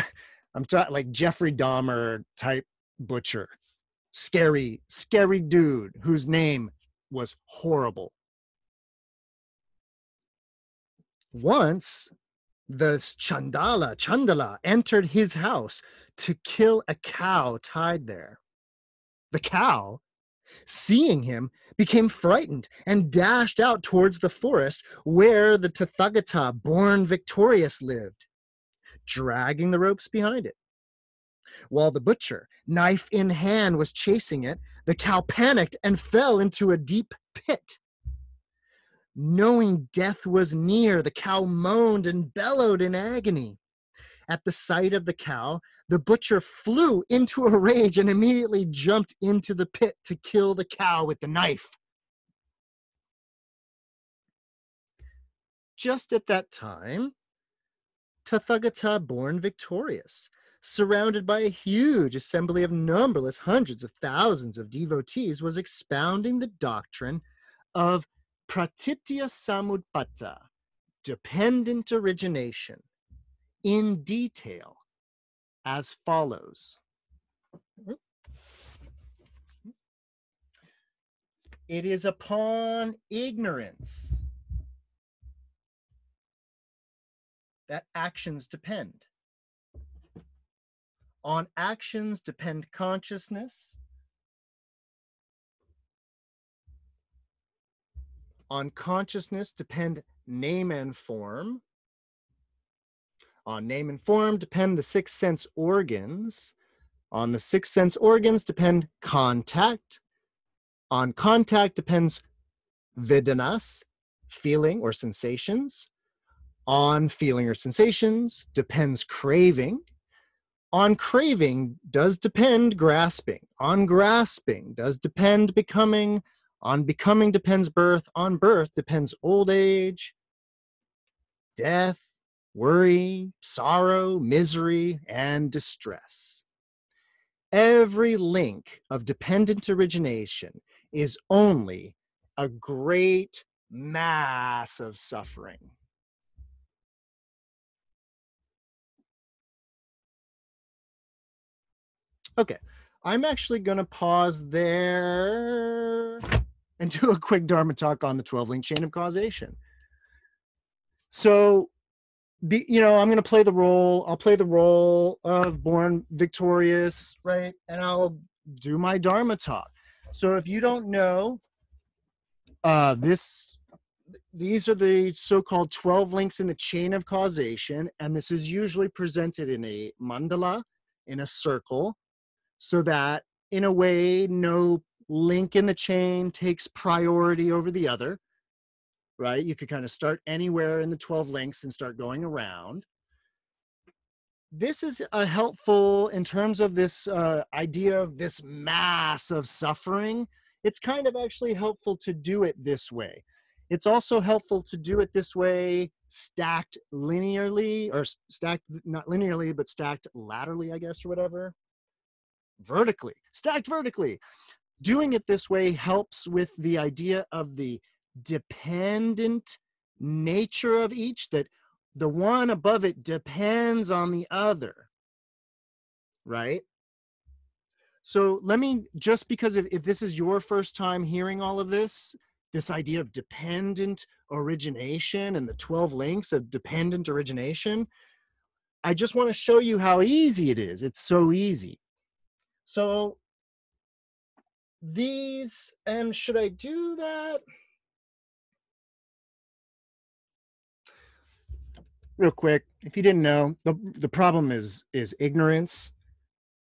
I'm talking like Jeffrey Dahmer type butcher. Scary, scary dude whose name was Horrible. Once the chandala entered his house to kill a cow tied there. The cow, seeing him, became frightened and dashed out towards the forest where the Tathagata Born Victorious lived, dragging the ropes behind it. While the butcher, knife in hand, was chasing it, the cow panicked and fell into a deep pit. Knowing death was near, the cow moaned and bellowed in agony. At the sight of the cow, the butcher flew into a rage and immediately jumped into the pit to kill the cow with the knife. Just at that time, Tathagata born victorious, surrounded by a huge assembly of numberless hundreds of thousands of devotees, was expounding the doctrine of Pratītyasamutpāda, dependent origination, in detail as follows. It is upon ignorance that actions depend. On actions depend consciousness. On consciousness depend name and form. On name and form depend the six sense organs. On the six sense organs depend contact. On contact depends vedanas, feeling or sensations. On feeling or sensations depends craving. On craving does depend grasping. On grasping does depend becoming. On becoming depends birth. On birth depends old age, death, worry, sorrow, misery, and distress. Every link of dependent origination is only a great mass of suffering. Okay, I'm actually going to pause there and do a quick Dharma talk on the 12-link chain of causation. So, you know, I'm going to play the role. I'll play the role of Born Victorious, right? And I'll do my Dharma talk. So if you don't know, these are the so-called 12 links in the chain of causation. And this is usually presented in a mandala, in a circle, so that, in a way, no link in the chain takes priority over the other, right? You could kind of start anywhere in the 12 links and start going around. This is helpful in terms of this idea of this mass of suffering. It's kind of actually helpful to do it this way. It's also helpful to do it this way stacked linearly, or stacked, not linearly, but stacked laterally, I guess, or whatever. Vertically, stacked vertically. Doing it this way helps with the idea of the dependent nature of each, that the one above it depends on the other, right? So let me, just because if this is your first time hearing all of this, this idea of dependent origination and the 12 links of dependent origination, I just want to show you how easy it is. It's so easy. So these, and should I do that? Real quick, if you didn't know, the problem is ignorance,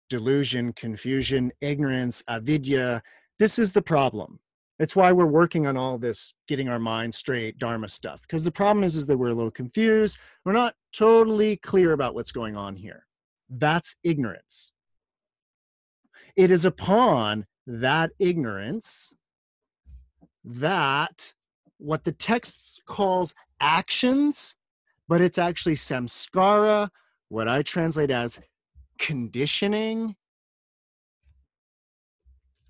delusion, confusion, ignorance, avidya. This is the problem. That's why we're working on all this, getting our minds straight, Dharma stuff. Because the problem is that we're a little confused. We're not totally clear about what's going on here. That's ignorance. It is upon that ignorance that what the text calls actions, but it's actually samskara, what I translate as conditioning,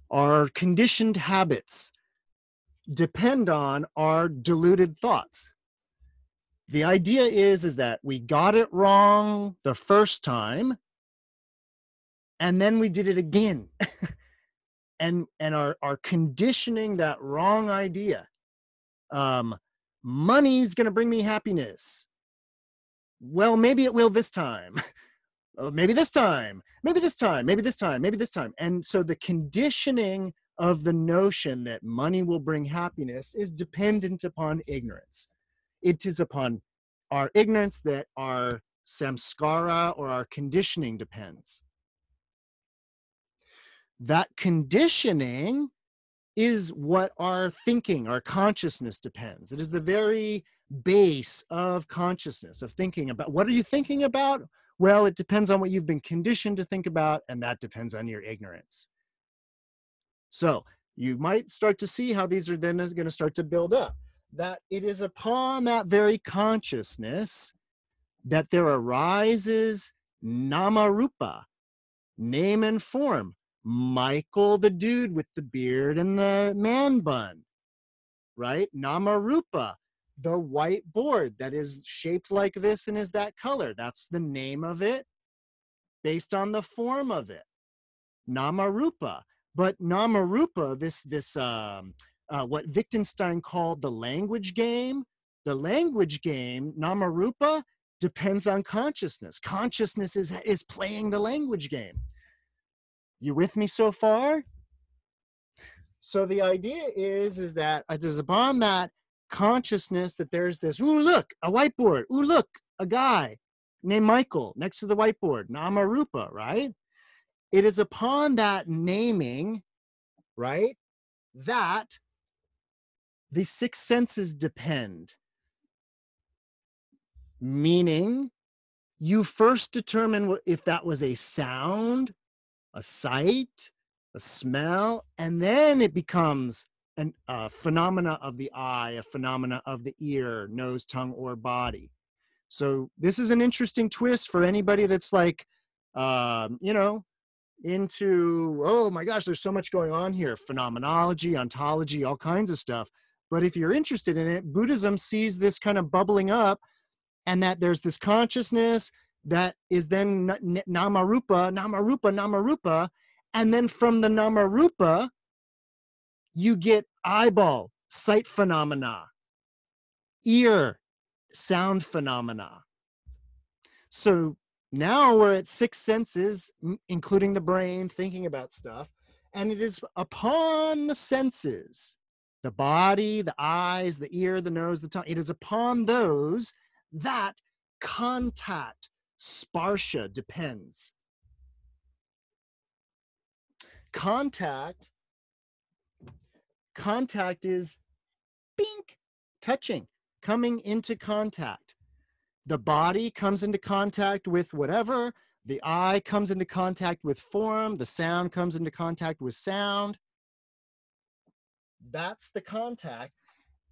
our conditioned habits depend on our deluded thoughts. The idea is that we got it wrong the first time, and then we did it again and are conditioning that wrong idea. Money's going to bring me happiness. Well, maybe it will this time. Maybe this time, maybe this time, maybe this time, maybe this time. And so the conditioning of the notion that money will bring happiness is dependent upon ignorance. It is upon our ignorance that our samskara or our conditioning depends. That conditioning is what our thinking, our consciousness depends. It is the very base of consciousness, of thinking about. What are you thinking about? Well, it depends on what you've been conditioned to think about, and that depends on your ignorance. So you might start to see how these are then going to start to build up. That it is upon that very consciousness that there arises nama-rupa, name and form. Michael, the dude with the beard and the man bun, right? Nama-rupa, the white board that is shaped like this and is that color. That's the name of it based on the form of it. Nama-rupa. But nama-rupa, what Wittgenstein called the language game, nama-rupa, depends on consciousness. Consciousness is playing the language game. You with me so far? So the idea is that it is upon that consciousness that there's this, ooh, look, a whiteboard. Ooh, look, a guy named Michael next to the whiteboard, nama rupa, right? It is upon that naming, right, that the six senses depend. Meaning, you first determine what, if that was a sound, a sight, a smell, and then it becomes a phenomena of the eye, a phenomena of the ear, nose, tongue, or body. So this is an interesting twist for anybody that's like, you know, into, oh my gosh, there's so much going on here, phenomenology, ontology, all kinds of stuff. But if you're interested in it, Buddhism sees this kind of bubbling up, and that there's this consciousness that is then nama-rupa, nama-rupa, nama-rupa. And then from the nama-rupa, you get eyeball, sight phenomena, ear, sound phenomena. So now we're at six senses, including the brain, thinking about stuff. And it is upon the senses, the body, the eyes, the ear, the nose, the tongue. It is upon those that contact, sparsha, depends. Contact is pink, touching, coming into contact. The body comes into contact with whatever. The eye comes into contact with form. The sound comes into contact with sound. That's the contact.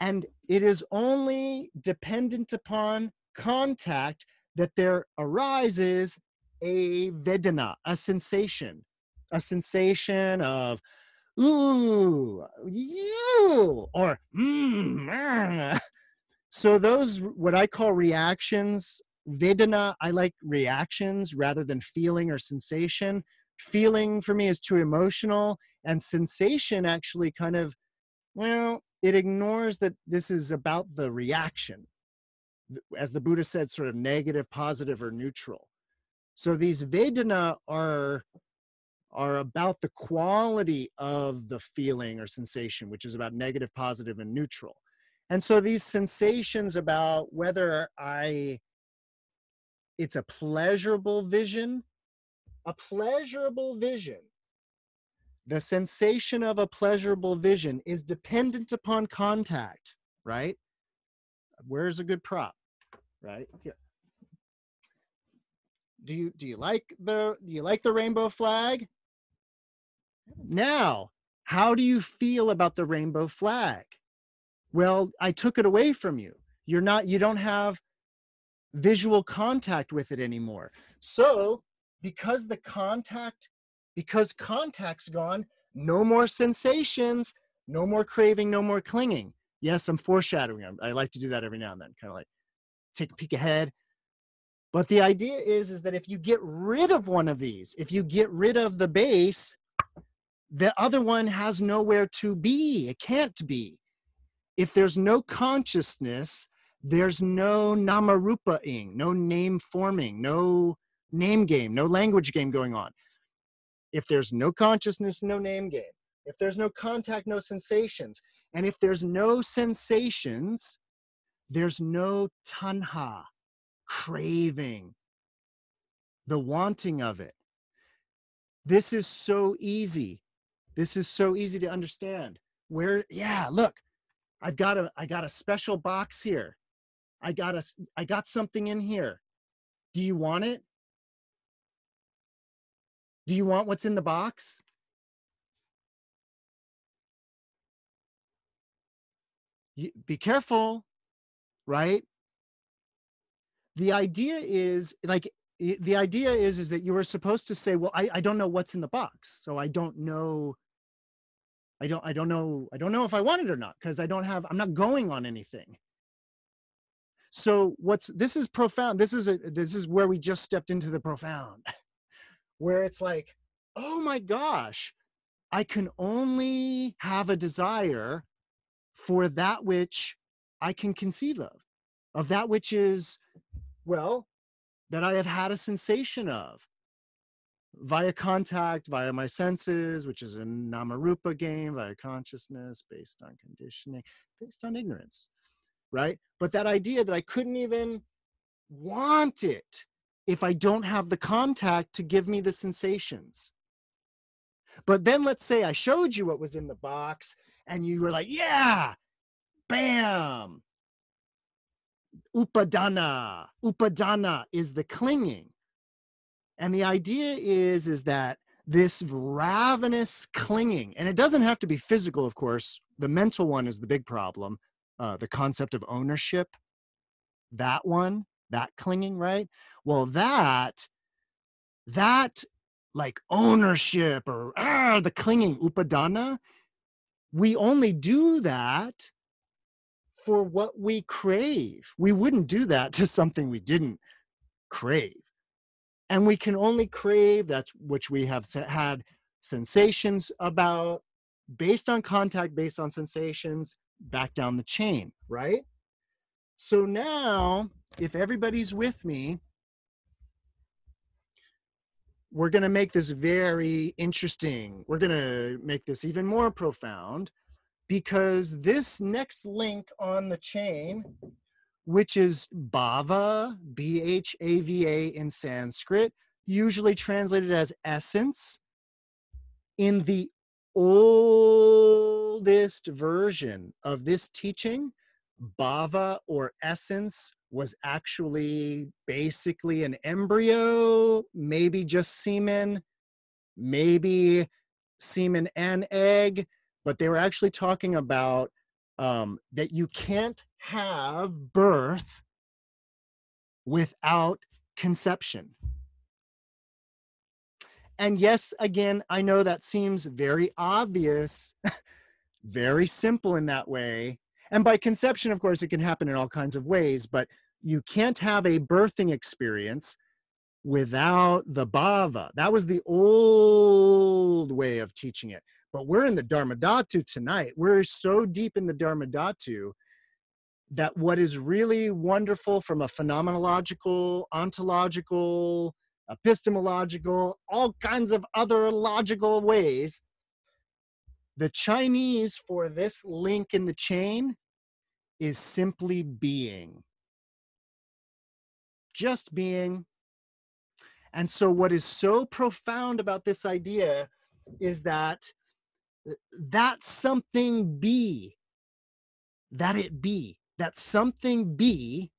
And it is only dependent upon contact that there arises a vedana, a sensation of ooh, you, or mmm. So those, what I call reactions, vedana, I like reactions rather than feeling or sensation. Feeling for me is too emotional, and sensation actually kind of, well, it ignores that this is about the reaction. As the Buddha said, sort of negative, positive, or neutral. So these vedana are about the quality of the feeling or sensation, which is about negative, positive, and neutral. And so these sensations about whether it's a pleasurable vision, the sensation of a pleasurable vision is dependent upon contact, right? Where's a good prop? Right here. Do you like the rainbow flag? Now, how do you feel about the rainbow flag? Well, I took it away from you. You don't have visual contact with it anymore. So, because contact's gone, no more sensations, no more craving, no more clinging. Yes, I'm foreshadowing. I like to do that every now and then, kind of like take a peek ahead. But the idea is that if you get rid of one of these, if you get rid of the base, the other one has nowhere to be. It can't be. If there's no consciousness, therepa, no nama-rupa-ing, no name forming, no name game, no language game going on. If there's no consciousness, no name game. If there's no contact, no sensations. And if there's no sensations, there's no tanha, craving, the wanting of it. This is so easy. This is so easy to understand. Where, yeah, look, I got a special box here. I got something in here. Do you want it? Do you want what's in the box? Be careful, right? The idea is like, the idea is that you were supposed to say, well, I don't know what's in the box. So I don't know if I want it or not, because I'm not going on anything. So this is profound. This is where we just stepped into the profound, where it's like, oh my gosh, I can only have a desire for that which I can conceive of that which is, well, that I have had a sensation of via contact, via my senses, which is a nama-rupa game, via consciousness, based on conditioning, based on ignorance, right? But that idea that I couldn't even want it if I don't have the contact to give me the sensations. But then let's say I showed you what was in the box and you were like, yeah, bam. Upadana. Upadana is the clinging. And the idea is that this ravenous clinging, and it doesn't have to be physical, of course. The mental one is the big problem. The concept of ownership, that one, that clinging, right? Well, that like ownership or the clinging, upadana, we only do that for what we crave. We wouldn't do that to something we didn't crave. And we can only crave that which we have had sensations about, based on contact, based on sensations, back down the chain, right? So now, if everybody's with me, we're going to make this very interesting. We're going to make this even more profound, because this next link on the chain, which is bhava, B-H-A-V-A in Sanskrit, usually translated as essence, in the oldest version of this teaching, bhava or essence was actually basically an embryo, maybe just semen, maybe semen and egg, but they were actually talking about that you can't have birth without conception. And yes, again, I know that seems very obvious, very simple in that way. And by conception, of course, it can happen in all kinds of ways, but you can't have a birthing experience without the bhava. That was the old way of teaching it. But we're in the Dharmadhatu tonight. We're so deep in the Dharmadhatu that what is really wonderful from a phenomenological, ontological, epistemological, all kinds of other logical ways, the Chinese for this link in the chain is simply being. Just being. And so what is so profound about this idea is that something be, that it be, that something be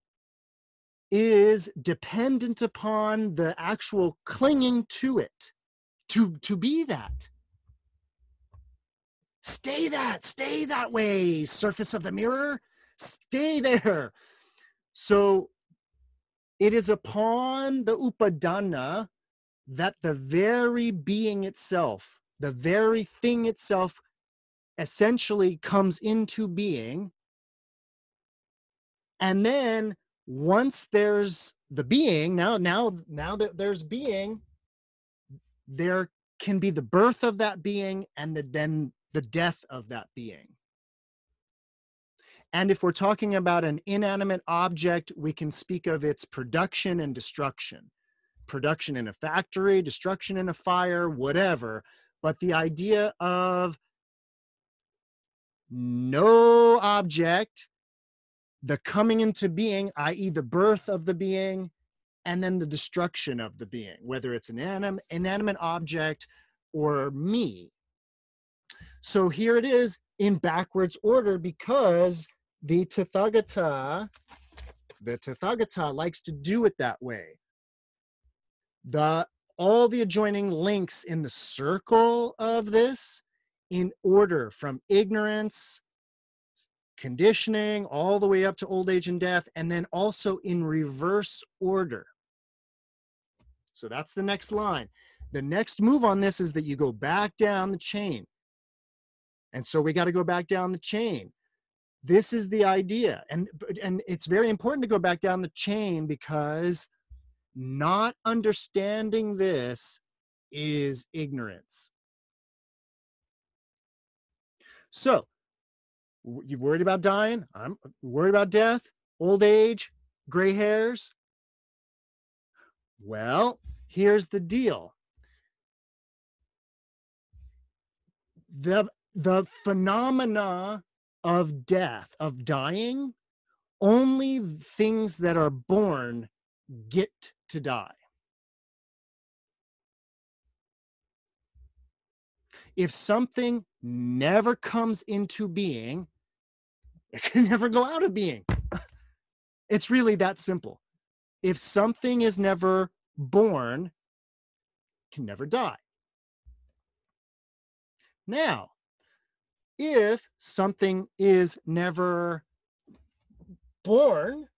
is dependent upon the actual clinging to it, to be that. Stay that way, surface of the mirror, stay there. So it is upon the upadana that the very being itself, the very thing itself, essentially comes into being. And then once there's the being, now that there's being, there can be the birth of that being and then the death of that being. And if we're talking about an inanimate object, we can speak of its production and destruction. Production in a factory, destruction in a fire, whatever. But the idea of no object, the coming into being, i.e. the birth of the being, and then the destruction of the being, whether it's an inanimate object or me. So here it is in backwards order because the Tathagata likes to do it that way. All the adjoining links in the circle of this in order from ignorance, conditioning, all the way up to old age and death, and then also in reverse order. So that's the next line. The next move on this is that you go back down the chain. And so we got to go back down the chain. This is the idea. And it's very important to go back down the chain because not understanding this is ignorance. So, you worried about dying? I'm worried about death, old age, gray hairs. Well, here's the deal. The phenomena of death, of dying, only things that are born get to die. If something never comes into being, it can never go out of being. It's really that simple. If something is never born, it can never die. Now, if something is never born,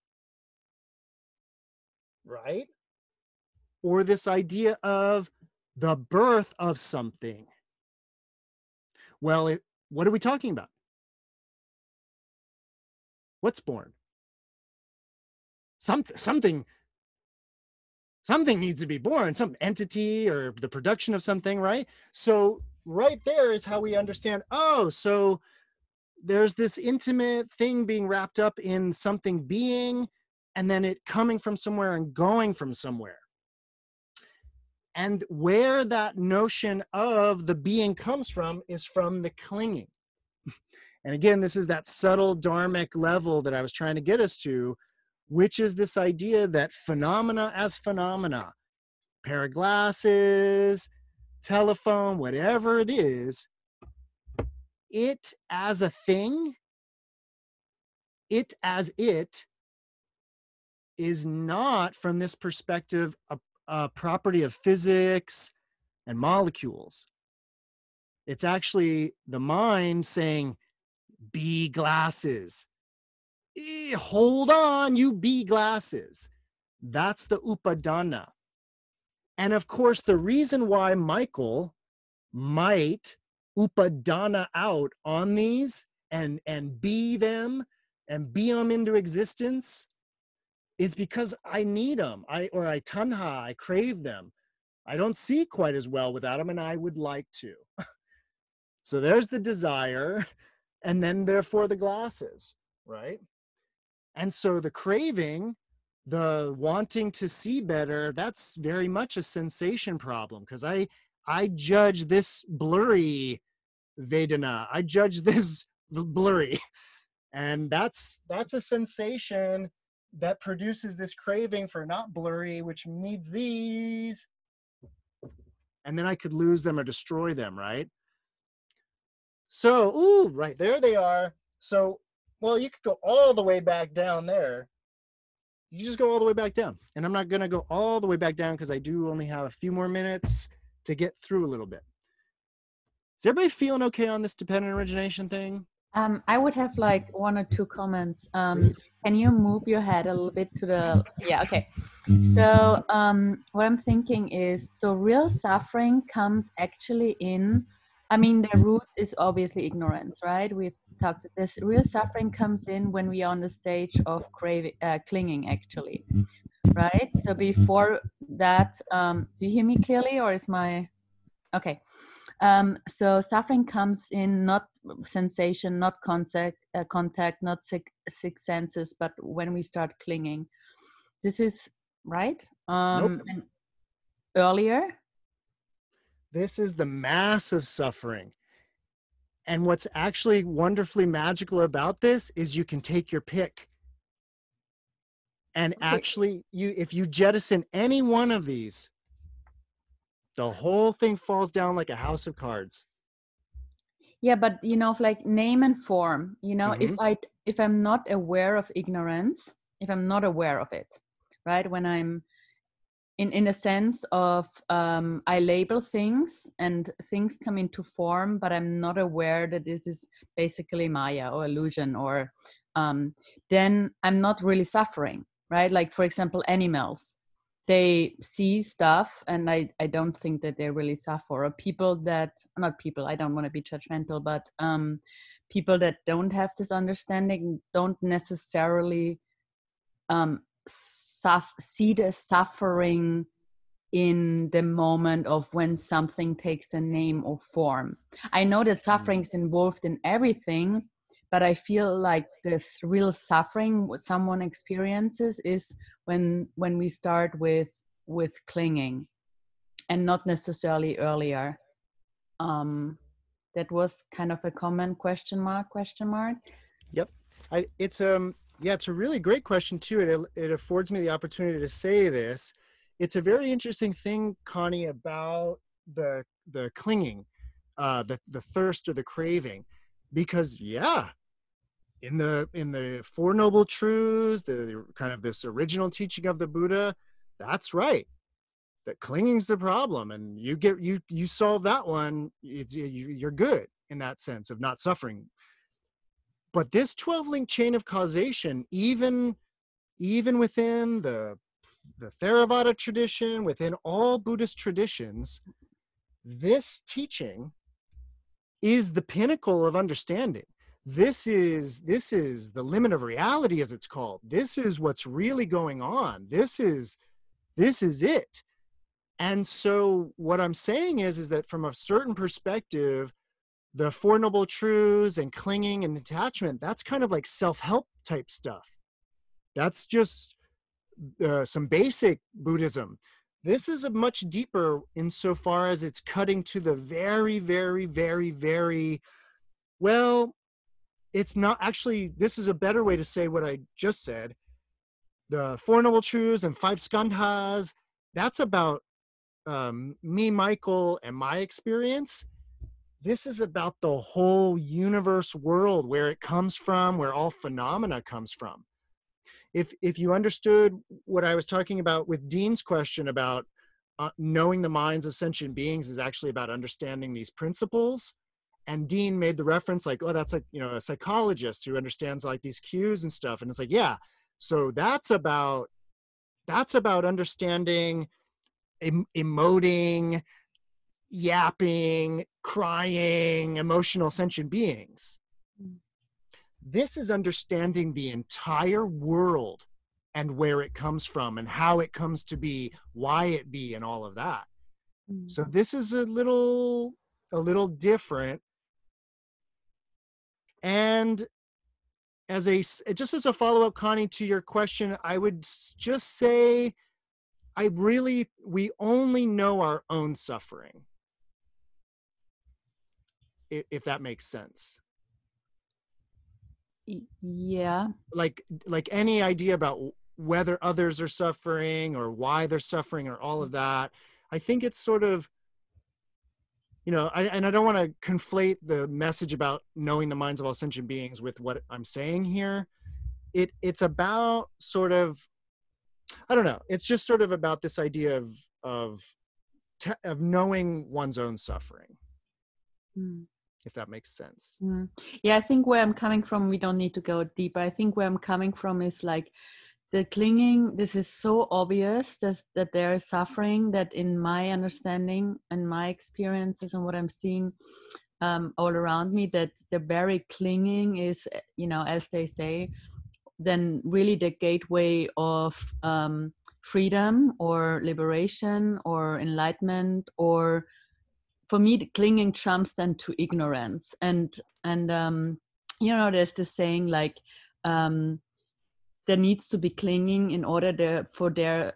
right? Or this idea of the birth of something. Well, what are we talking about? What's born? Something needs to be born, some entity or the production of something, right? So right there is how we understand, oh, so there's this intimate thing being wrapped up in something being, and then it coming from somewhere and going from somewhere. And where that notion of the being comes from is from the clinging. And again, this is that subtle dharmic level that I was trying to get us to, which is this idea that phenomena as phenomena, a pair of glasses, telephone, whatever it is, it as a thing, it as it, is not from this perspective a property of physics and molecules. It's actually the mind saying, be glasses. Hold on, you be glasses. That's the upadana. And of course, the reason why Michael might upadana out on these and be them and be them into existence is because I need them, or I tanha, I crave them. I don't see quite as well without them, and I would like to. So there's the desire, and then therefore the glasses, right? And so the craving, the wanting to see better, that's very much a sensation problem because I judge this blurry Vedana. I judge this blurry. And that's a sensation that produces this craving for not blurry, which needs these. And then I could lose them or destroy them, right? So, ooh, right there they are. So, well, you could go all the way back down there. You just go all the way back down. And I'm not going to go all the way back down because I do only have a few more minutes to get through a little bit. Is everybody feeling okay on this dependent origination thing? I would have like one or two comments. Can you move your head a little bit to the... Yeah, okay. So what I'm thinking is, so real suffering comes actually in... I mean, the root is obviously ignorance, right? We've talked about this. Real suffering comes in when we are on the stage of clinging, actually, right? So before that, do you hear me clearly or is my... Okay. So suffering comes in not sensation, not contact, not six senses, but when we start clinging. This is, right? Nope. And earlier? This is the mass of suffering. And what's actually wonderfully magical about this is you can take your pick. And actually, if you jettison any one of these, the whole thing falls down like a house of cards. Yeah, but you know, like name and form, you know, if I'm not aware of ignorance, if I'm not aware of it, right? When I'm in a sense of I label things and things come into form, but I'm not aware that this is basically Maya or illusion, or then I'm not really suffering, right? Like, for example, animals, they see stuff and I don't think that they really suffer. Or people that, not people, I don't want to be judgmental, but people that don't have this understanding don't necessarily see the suffering in the moment of when something takes a name or form. I know that suffering is involved in everything, but I feel like this real suffering what someone experiences is when we start with clinging, and not necessarily earlier. That was kind of a comment, question mark. Yep. It's a really great question too. It affords me the opportunity to say this. It's a very interesting thing, Connie, about the clinging, the thirst or the craving, because yeah, in the Four Noble Truths, the kind of this original teaching of the Buddha, that's right, that clinging's the problem, and you solve that one, you're good in that sense of not suffering. But this 12-link chain of causation, even within the Theravada tradition, within all Buddhist traditions, this teaching is the pinnacle of understanding. This is the limit of reality, as it's called. This is what's really going on. This is it. And so what I'm saying is that from a certain perspective, the Four Noble Truths and clinging and detachment, that's kind of like self-help type stuff. That's just some basic Buddhism. This is a much deeper, insofar as it's cutting to the very, very, very, very, well, it's not actually, this is a better way to say what I just said. The Four Noble Truths and 5 skandhas, that's about me, Michael, and my experience. This is about the whole universe world, where it comes from, where all phenomena comes from. If you understood what I was talking about with Dean's question about knowing the minds of sentient beings is actually about understanding these principles. And Dean made the reference like, oh, that's like, you know, a psychologist who understands like these cues and stuff. And it's like, yeah, so that's about understanding, emoting, yapping, crying, emotional sentient beings. This is understanding the entire world and where it comes from and how it comes to be, why it be, and all of that. So this is a little different. And just as a follow-up, Connie, to your question, I would just say, we only know our own suffering, if that makes sense. Yeah. Like any idea about whether others are suffering or why they're suffering or all of that, I think it's sort of, you know, and I don't want to conflate the message about knowing the minds of all sentient beings with what I'm saying here. It's about sort of, I don't know, it's just sort of about this idea of knowing one's own suffering. If that makes sense. Yeah, I think where I'm coming from, we don't need to go deeper. I think where I'm coming from is like the clinging, this is so obvious that there is suffering, that in my understanding and my experiences and what I'm seeing all around me, that the very clinging is, you know, as they say, then really the gateway of freedom or liberation or enlightenment. Or for me, the clinging jumps then to ignorance, and you know, there's this saying like there needs to be clinging in order there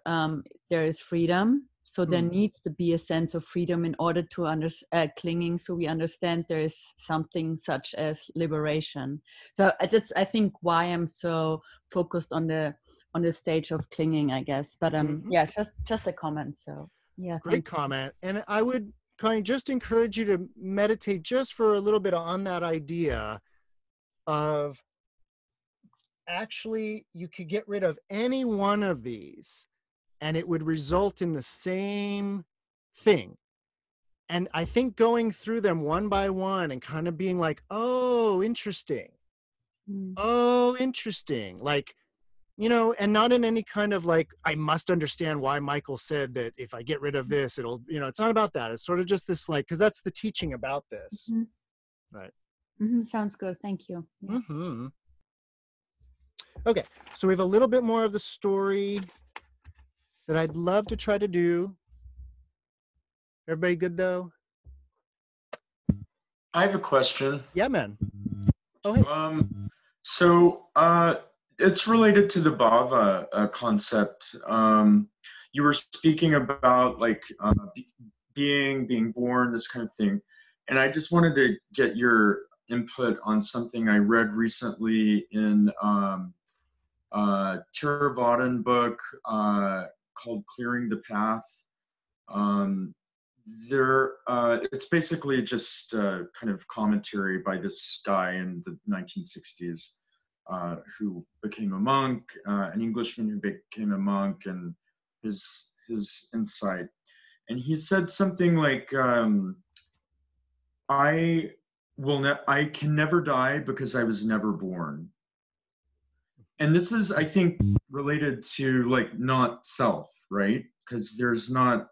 is freedom. So there needs to be a sense of freedom in order to understand clinging, so we understand there is something such as liberation. So that's, I think, why I'm so focused on the stage of clinging, I guess. But yeah, just a comment. So yeah, great comment. And I would. Connie, just encourage you to meditate just for a little bit on that idea of actually you could get rid of any one of these and it would result in the same thing. And I think going through them one by one and kind of being like, oh, interesting. Oh, interesting. Like, you know, and not in any kind of like, I must understand why Michael said that if I get rid of this, it'll, you know, it's not about that. It's sort of just this like, because that's the teaching about this. Mm-hmm. Right. Mm-hmm. Sounds good. Thank you. Yeah. Mm-hmm. Okay. So we have a little bit more of the story that I'd love to try to do. Everybody good though? I have a question. Yeah, man. Oh, hey. So it's related to the bhava concept. You were speaking about like being born, this kind of thing. And I just wanted to get your input on something I read recently in Theravada book called Clearing the Path. It's basically just kind of commentary by this guy in the 1960s who became a monk, an Englishman who became a monk, and his insight. And he said something like, I can never die because I was never born. And this is, I think, related to like not self, right? Because there's not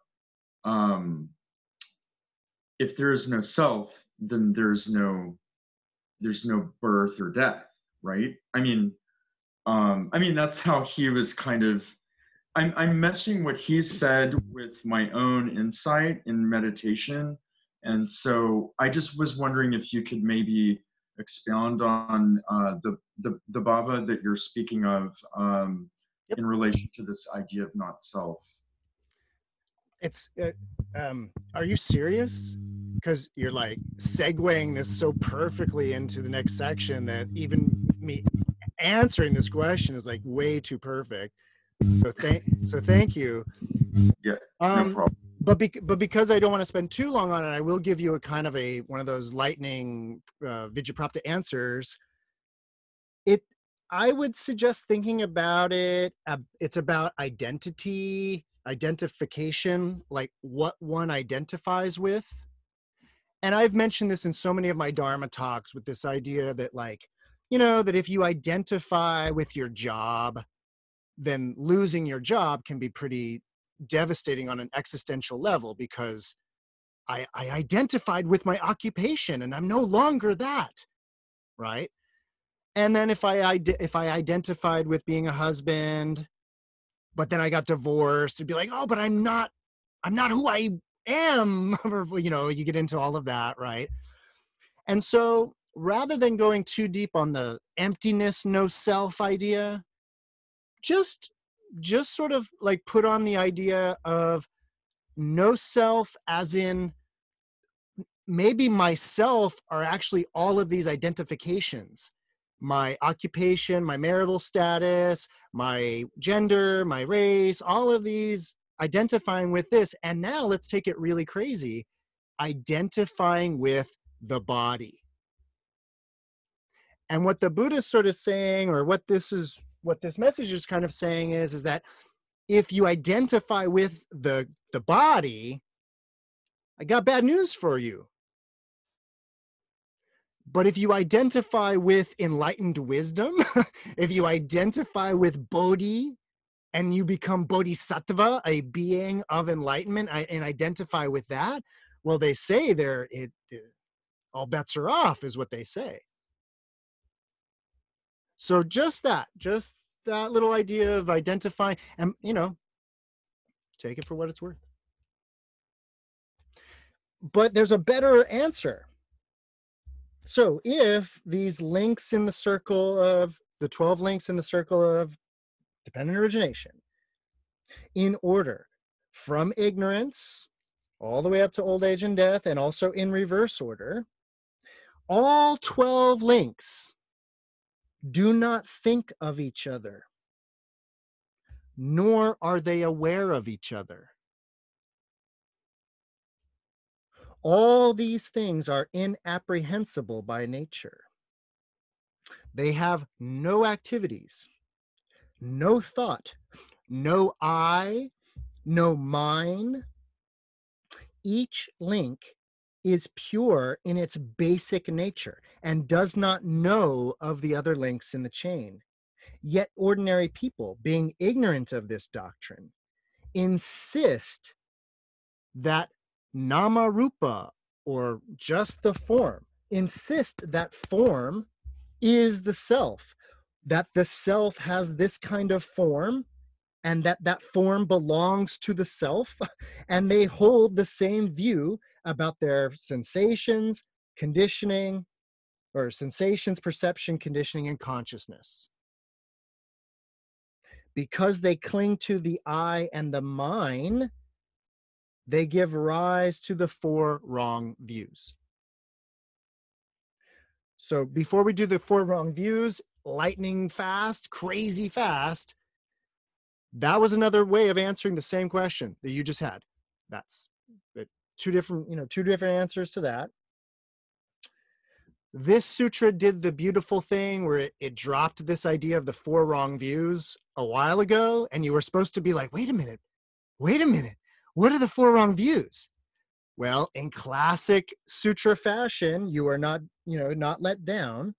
if there is no self, then there's no birth or death, right? I mean that's how he was kind of. I'm meshing what he said with my own insight in meditation, and so I just was wondering if you could maybe expound on the bhava that you're speaking of in relation to this idea of not self. It's are you serious? Because you're like segueing this so perfectly into the next section that even me answering this question is like way too perfect. So thank you. Yeah. No problem. But because I don't want to spend too long on it, I will give you a kind of one of those lightning Vidyutprāpta answers. I would suggest thinking about it. It's about identity. Identification, like what one identifies with. And I've mentioned this in so many of my Dharma talks with this idea that like, you know, that if you identify with your job, then losing your job can be pretty devastating on an existential level because I identified with my occupation and I'm no longer that, right? And then if I identified with being a husband, but then I got divorced, it'd be like, oh, but I'm not who I am. You know, you get into all of that, right? And so rather than going too deep on the emptiness, no self idea, just sort of like put on the idea of no self as in maybe myself are actually all of these identifications. My occupation, my marital status, my gender, my race, all of these identifying with this. And now let's take it really crazy, identifying with the body. And what the Buddha is sort of saying, or what this message is kind of saying is that if you identify with the body, I got bad news for you. But if you identify with enlightened wisdom, if you identify with bodhi and you become bodhisattva, a being of enlightenment, and identify with that, well, they say all bets are off is what they say. So just that little idea of identifying and, you know, take it for what it's worth. But there's a better answer. So if these links in the circle of, the 12 links in the circle of dependent origination, in order from ignorance all the way up to old age and death, and also in reverse order, all 12 links do not think of each other, nor are they aware of each other. All these things are inapprehensible by nature. They have no activities, no thought, no I, no mine. Each link is pure in its basic nature and does not know of the other links in the chain. Yet ordinary people, being ignorant of this doctrine, insist that nama rupa, or just the form, insist that form is the self, that the self has this kind of form, and that that form belongs to the self, and they hold the same view about their sensations, conditioning, or sensations, perception, conditioning, and consciousness. Because they cling to the I and the mine, they give rise to the four wrong views. So before we do the four wrong views, lightning fast, crazy fast, that was another way of answering the same question that you just had. That's two different answers to that. This sutra did the beautiful thing where it dropped this idea of the four wrong views a while ago, and you were supposed to be like, wait a minute, what are the four wrong views? Well, in classic sutra fashion, you are not let down.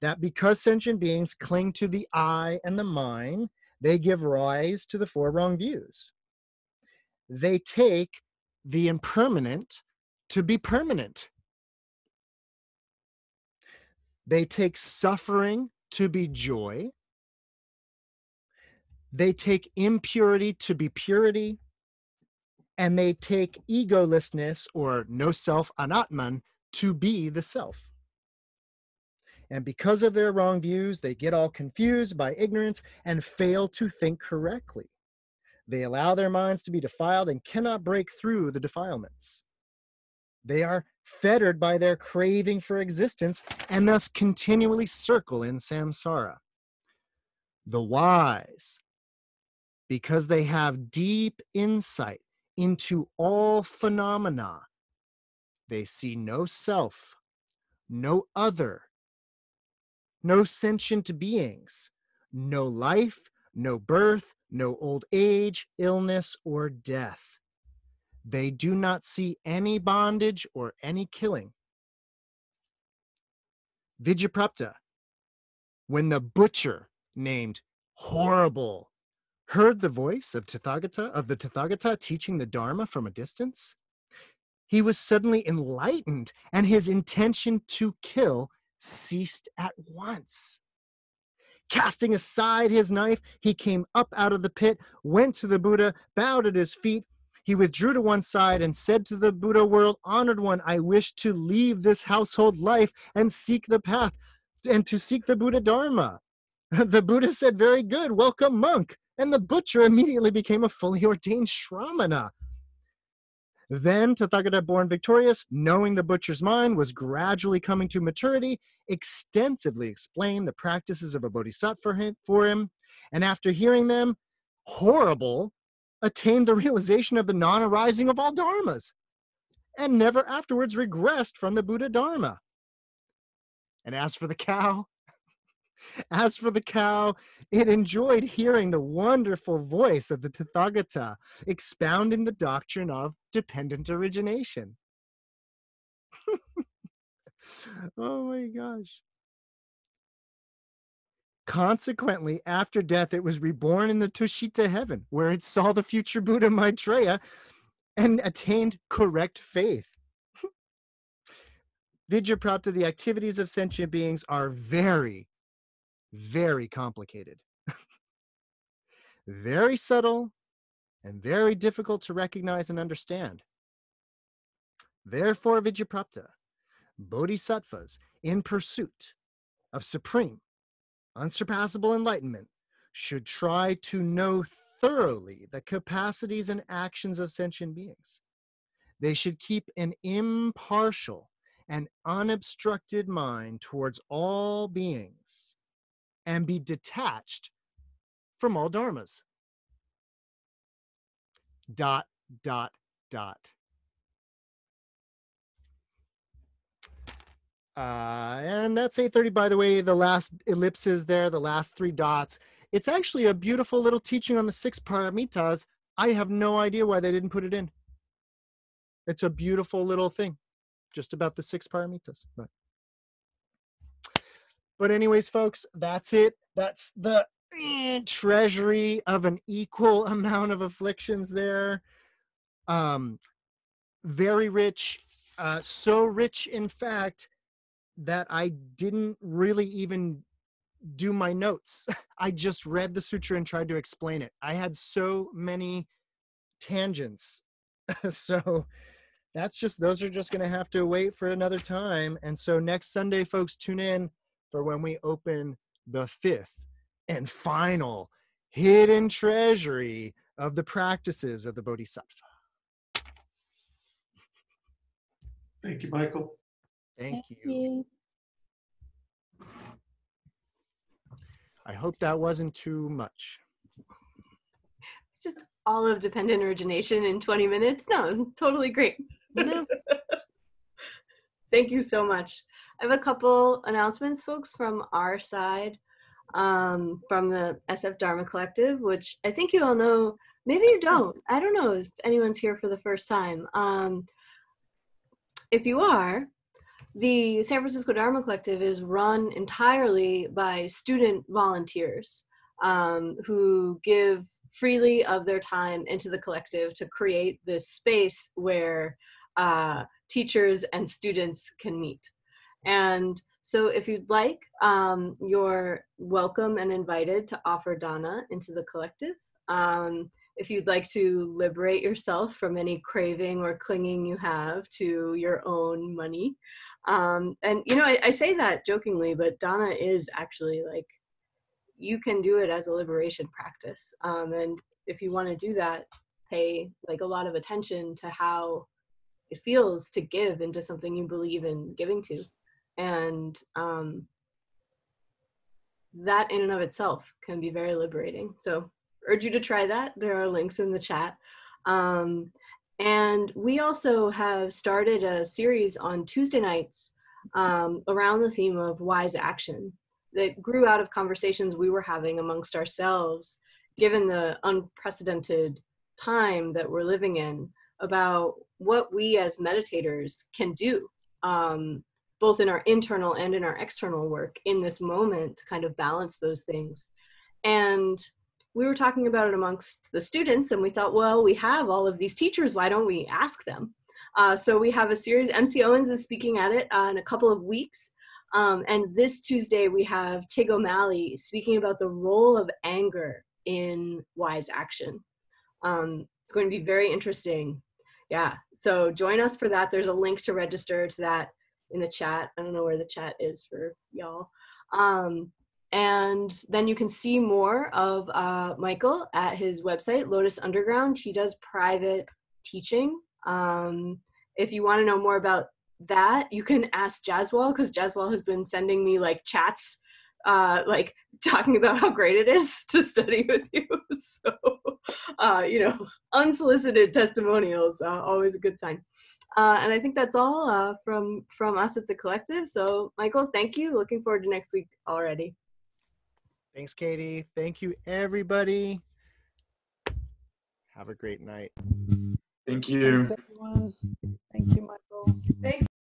That because sentient beings cling to the I and the mine, they give rise to the four wrong views. They take the impermanent to be permanent. They take suffering to be joy. They take impurity to be purity. And they take egolessness, or no self, anatman, to be the self. And because of their wrong views, they get all confused by ignorance and fail to think correctly. They allow their minds to be defiled and cannot break through the defilements. They are fettered by their craving for existence and thus continually circle in samsara. The wise, because they have deep insight into all phenomena, they see no self, no other, no sentient beings, no life, no birth, no old age, illness, or death. They do not see any bondage or any killing. Vidyutprāpta, when the butcher named Horrible heard the voice of the Tathagata teaching the Dharma from a distance, he was suddenly enlightened, and his intention to kill ceased at once. Casting aside his knife, he came up out of the pit, went to the Buddha, bowed at his feet. He withdrew to one side and said to the Buddha, "World honored one, I wish to leave this household life and seek the path, and to seek the Buddha Dharma." The Buddha said, "Very good, welcome, monk." And the butcher immediately became a fully ordained Shramana. Then Tathagata Born Victorious, knowing the butcher's mind was gradually coming to maturity, extensively explained the practices of a bodhisattva for him, and after hearing them, Horrible attained the realization of the non-arising of all dharmas, and never afterwards regressed from the Buddha Dharma. And as for the cow, it enjoyed hearing the wonderful voice of the Tathagata expounding the doctrine of dependent origination. Oh my gosh. Consequently, after death, it was reborn in the Tushita heaven, where it saw the future Buddha Maitreya and attained correct faith. Vidyutprāpta, the activities of sentient beings are very, very complicated, very subtle, and very difficult to recognize and understand. Therefore, Vidyutprāpta, bodhisattvas in pursuit of supreme, unsurpassable enlightenment should try to know thoroughly the capacities and actions of sentient beings. They should keep an impartial and unobstructed mind towards all beings, and be detached from all dharmas. And that's 8:30, by the way, the last ellipses there, the last three dots. It's actually a beautiful little teaching on the six paramitas. I have no idea why they didn't put it in. It's a beautiful little thing, just about the six paramitas. But anyways, folks, that's it. That's the treasury of an equal amount of afflictions there. Very rich, so rich, in fact, that I didn't really even do my notes. I just read the sutra and tried to explain it. I had so many tangents. So that's just, those are just going to have to wait for another time. And so next Sunday, folks, tune in for when we open the fifth and final hidden treasury of the practices of the Bodhisattva. Thank you, Michael. Thank you. I hope that wasn't too much. Just all of dependent origination in 20 minutes. No, it was totally great. Yeah. Thank you so much. I have a couple announcements, folks, from our side, from the SF Dharma Collective, which I think you all know. Maybe you don't. I don't know if anyone's here for the first time. If you are, the San Francisco Dharma Collective is run entirely by student volunteers who give freely of their time into the collective to create this space where teachers and students can meet. And so if you'd like, you're welcome and invited to offer dana into the collective. If you'd like to liberate yourself from any craving or clinging you have to your own money. And you know, I say that jokingly, but dana is actually, like, you can do it as a liberation practice. And if you want to do that, pay like a lot of attention to how it feels to give into something you believe in giving to. And that in and of itself can be very liberating. So urge you to try that. There are links in the chat. And we also have started a series on Tuesday nights around the theme of wise action that grew out of conversations we were having amongst ourselves, given the unprecedented time that we're living in, about what we as meditators can do, both in our internal and in our external work in this moment, to kind of balance those things. And we were talking about it amongst the students, and we thought, well, we have all of these teachers, why don't we ask them? So we have a series. MC Owens is speaking at it in a couple of weeks. And this Tuesday, we have Tig O'Malley speaking about the role of anger in wise action. It's going to be very interesting. Yeah, so join us for that. There's a link to register to that in the chat. I don't know where the chat is for y'all. And then you can see more of Michael at his website, Lotus Underground. He does private teaching. If you want to know more about that, you can ask Jaswal, because Jaswal has been sending me like chats, like talking about how great it is to study with you. So, you know, unsolicited testimonials, always a good sign. And I think that's all from us at the collective. So Michael, thank you. Looking forward to next week already. Thanks, Katie. Thank you, everybody. Have a great night. Thank you. Thanks, everyone. Thank you, Michael. Thanks.